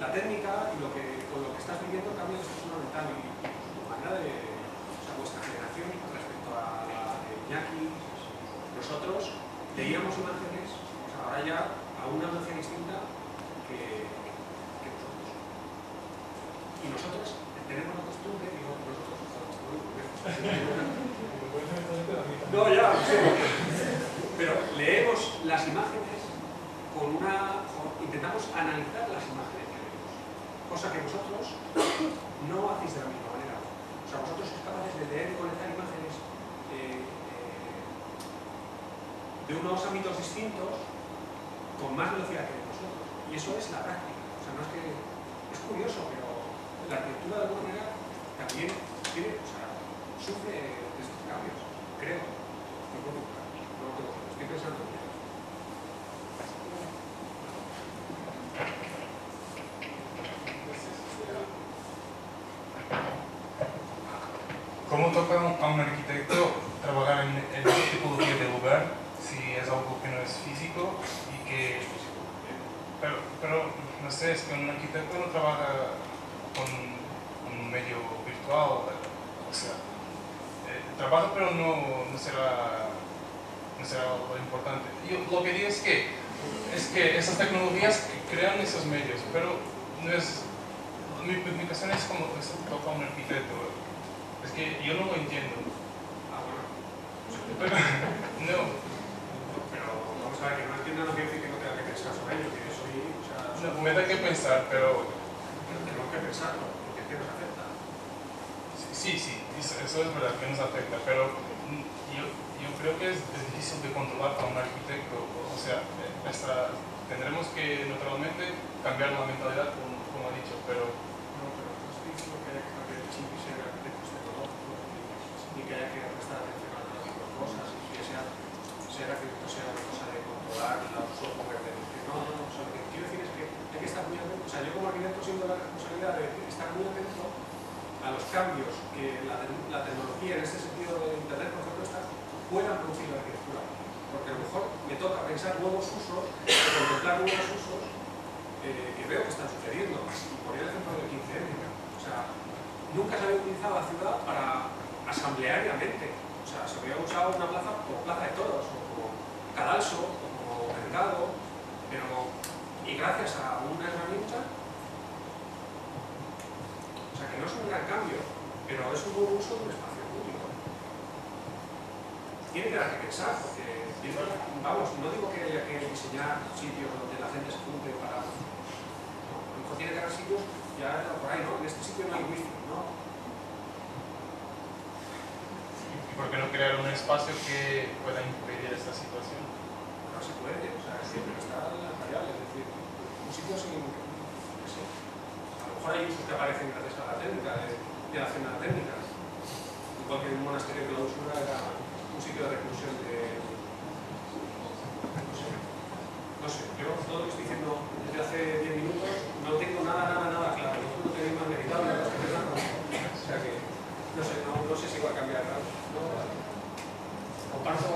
la técnica y lo que, con lo que estás viviendo cambia tu estructura mental. De, o sea, vuestra generación respecto a la de Iñaki, nosotros leíamos imágenes, o sea, ahora ya a una imagen distinta que, que nosotros. Y nosotros tenemos la costumbre, digo, nosotros estamos muy no, ya, sí, pero leemos las imágenes con una. Con, intentamos analizar las imágenes que leemos, cosa que vosotros no hacéis de la misma manera. O sea, vosotros sois capaces de leer y conectar imágenes eh, eh, de unos ámbitos distintos con más velocidad que nosotros. Y eso es la práctica. O sea, no es que... Es curioso, pero la arquitectura de alguna manera también tiene, o sea, sufre de estos cambios. Creo. No puedo buscar. No lo tengo. Estoy pensando en ello. ¿Cómo toca a un arquitecto trabajar en esta tipología de lugar si es algo que no es físico y que... Pero, pero no sé, es que un arquitecto no trabaja con un medio virtual, o sea, eh, trabaja pero no, no, será, no será algo importante. Yo lo que digo es que, es que esas tecnologías crean esos medios, pero no es... Mi publicación es como eso toca a un arquitecto. Es que yo no lo entiendo. Ah, bueno. Pero, no. Pero vamos a ver, que no entienda no quiere decir que no tenga que pensar sobre ello, que yo soy... O sea, no, soy... me da que pensar, pero... Pero tenemos que pensarlo, porque es que nos afecta. Sí, sí, eso, eso es verdad, que nos afecta, pero yo, yo creo que es, es difícil de controlar para un arquitecto. O sea, hasta tendremos que, naturalmente, cambiar la mentalidad, como, como ha dicho, pero... No, pero es difícil que haya que cambiar el chip y ser arquitecto. Ni que haya que prestar atención a las dos cosas, y que sea ser arquitecto sea una cosa de controlar la uso o pertenencia. No, no, no, o sea, lo que quiero decir es que hay que estar muy atento. O sea, yo como arquitecto siento la responsabilidad de estar muy atento a los cambios que la, la tecnología, en este sentido de internet, por ejemplo, está, puedan producir la arquitectura. Porque a lo mejor me toca pensar nuevos usos, contemplar nuevos usos eh, que veo que están sucediendo. Por ejemplo, el quince M. O sea, nunca se había utilizado la ciudad para... asambleariamente, o sea, se había usado una plaza como plaza de todos, o como cadalso, o como mercado, pero y gracias a una herramienta, o sea, que no es un gran cambio, pero es un buen uso de un espacio público. Tiene que dar que pensar, porque, vamos, no digo que haya que diseñar sitios donde la gente se junte para... No, a lo mejor tiene que haber sitios, ya por ahí, ¿no? En este sitio no hay wifi, ¿no? ¿Por qué no crear un espacio que pueda impedir esta situación? No se puede, o sea, siempre está la variable, es decir, un sitio sin... No sé, a lo mejor hay usos que aparecen gracias a la técnica, de, de la cena de técnicas. Igual que en un monasterio de clausura era un sitio de reclusión de... No sé, no sé, yo todo lo que estoy diciendo desde hace diez minutos no tengo nada, nada, nada claro, no tenéis más meditado, no tenéis más meditado, o sea que... No sé, no, no sé si va a cambiar, ¿no? Comparto...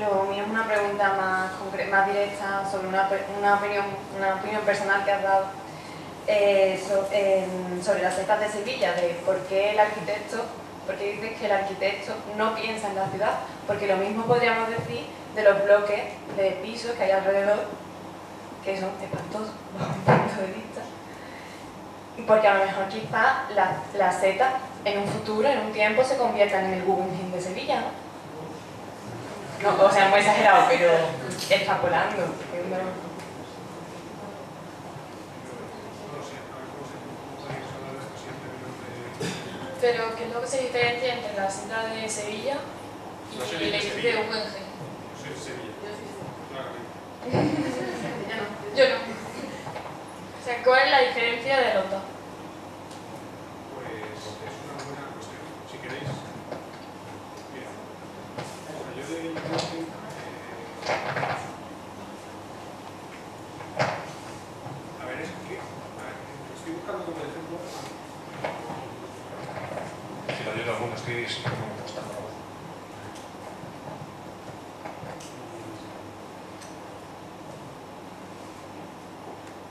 Lo mío es una pregunta más concreta, más directa sobre una, una, opinión, una opinión personal que has dado eh, so, eh, sobre las cestas de Sevilla, de por qué el arquitecto, por qué dices que el arquitecto no piensa en la ciudad, porque lo mismo podríamos decir de los bloques de pisos que hay alrededor, que son espantosos bajo mi punto de vista, porque a lo mejor quizá la, la seta en un futuro, en un tiempo, se convierta en el Guggenheim de Sevilla, ¿no? No, o sea, muy exagerado, pero extrapolando. Pero, ¿qué es lo que se diferencia entre la seta de Sevilla y no el edificio de Guggenheim? Yo soy de Sevilla. Yo soy de Sevilla. Claramente. Yo no. Yo no. O sea, ¿cuál es la diferencia de los dos? Pues es una buena cuestión, si queréis. Yo de Guggenheim, eh, a ver, es que a ver, estoy buscando como ejemplo. Si la ayuda alguna, estoy mostrando.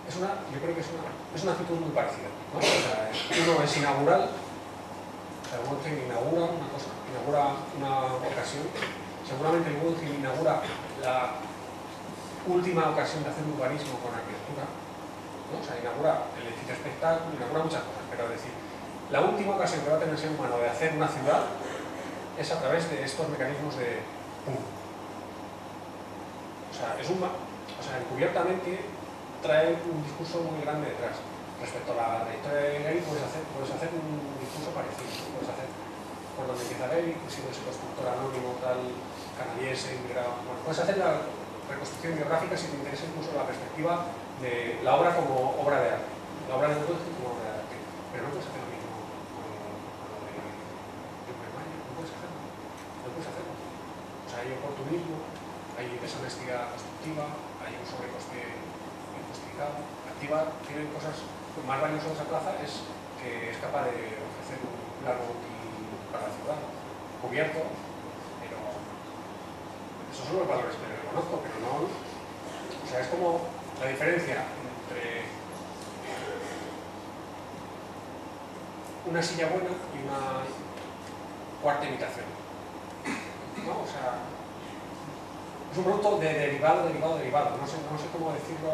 Es una, yo creo que es una, es una actitud muy parecida, ¿no? O sea, uno es inaugural, o sea, Guggenheim inaugura una cosa, inaugura una ocasión. Seguramente el Guggenheim inaugura la última ocasión de hacer urbanismo con arquitectura, ¿no? O sea, inaugura el edificio espectáculo, inaugura muchas cosas, pero es decir, la última ocasión que va a tener el ser humano de hacer una ciudad es a través de estos mecanismos de ¡pum! O sea, es un, o sea, encubiertamente trae un discurso muy grande detrás. Respecto a la trayectoria de Gehry, puedes hacer, puedes hacer un discurso parecido, puedes hacer por donde empieza Gehry, siendo ese constructor anónimo, tal, canadiense, inmigrado. Bueno, puedes hacer la reconstrucción biográfica si te interesa incluso la perspectiva de la obra como obra de arte, la obra de Guggenheim como obra de arte, pero no puedes hacer lo mismo con lo de Guggenheim, no puedes hacerlo, no puedes hacerlo. O sea, hay oportunismo, hay deshonestidad constructiva, hay un sobrecoste injustificado. Activa tiene cosas más valiosas de esa plaza, es que es capaz de ofrecer un largo útil para la ciudad, cubierto. Esos son los valores que yo conozco, pero no... O sea, es como la diferencia entre una silla buena y una cuarta imitación, ¿no? O sea, es un producto de derivado, derivado, derivado. No sé, no sé cómo decirlo,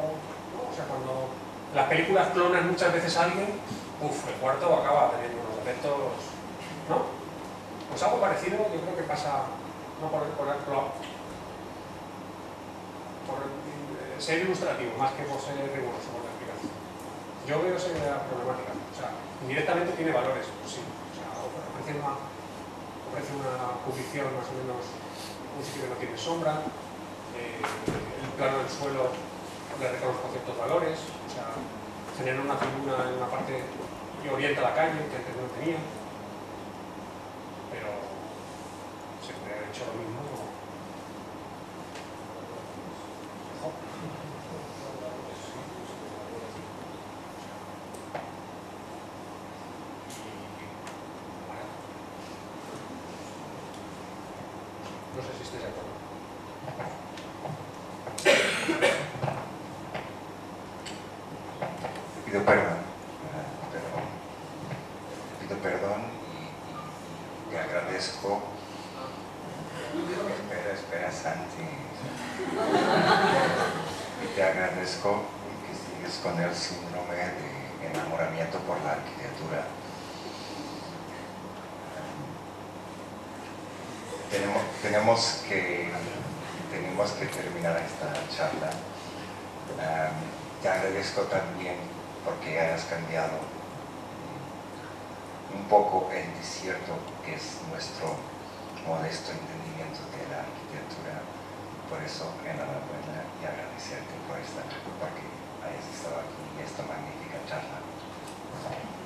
¿no? O sea, cuando las películas clonan muchas veces a alguien, uff, el cuarto acaba teniendo unos efectos, ¿no? Pues algo parecido yo creo que pasa, no por el... Por el por ser ilustrativo, más que por ser riguroso por la explicación. Yo veo esa problemática. O sea, indirectamente tiene valores, pues sí. O sea, ofrece una, ofrece una posición más o menos, un sitio que no tiene sombra, eh, el plano del suelo le reconozco ciertos valores, o sea, genera una tribuna en una parte que orienta la calle, que antes no tenía, pero se podría haber hecho lo mismo. No sé si estáis de acuerdo. Te pido perdón, perdón. Te pido perdón y te agradezco. Espera, espera, Santi. Y te agradezco que sigues con el síndrome de enamoramiento por la arquitectura. Tenemos, tenemos, que, tenemos que terminar esta charla. Um, te agradezco también porque hayas cambiado un poco el desierto que es nuestro modesto entendimiento de la arquitectura. Por eso, enhorabuena y agradecerte por estar, porque hayas estado aquí en esta magnífica charla.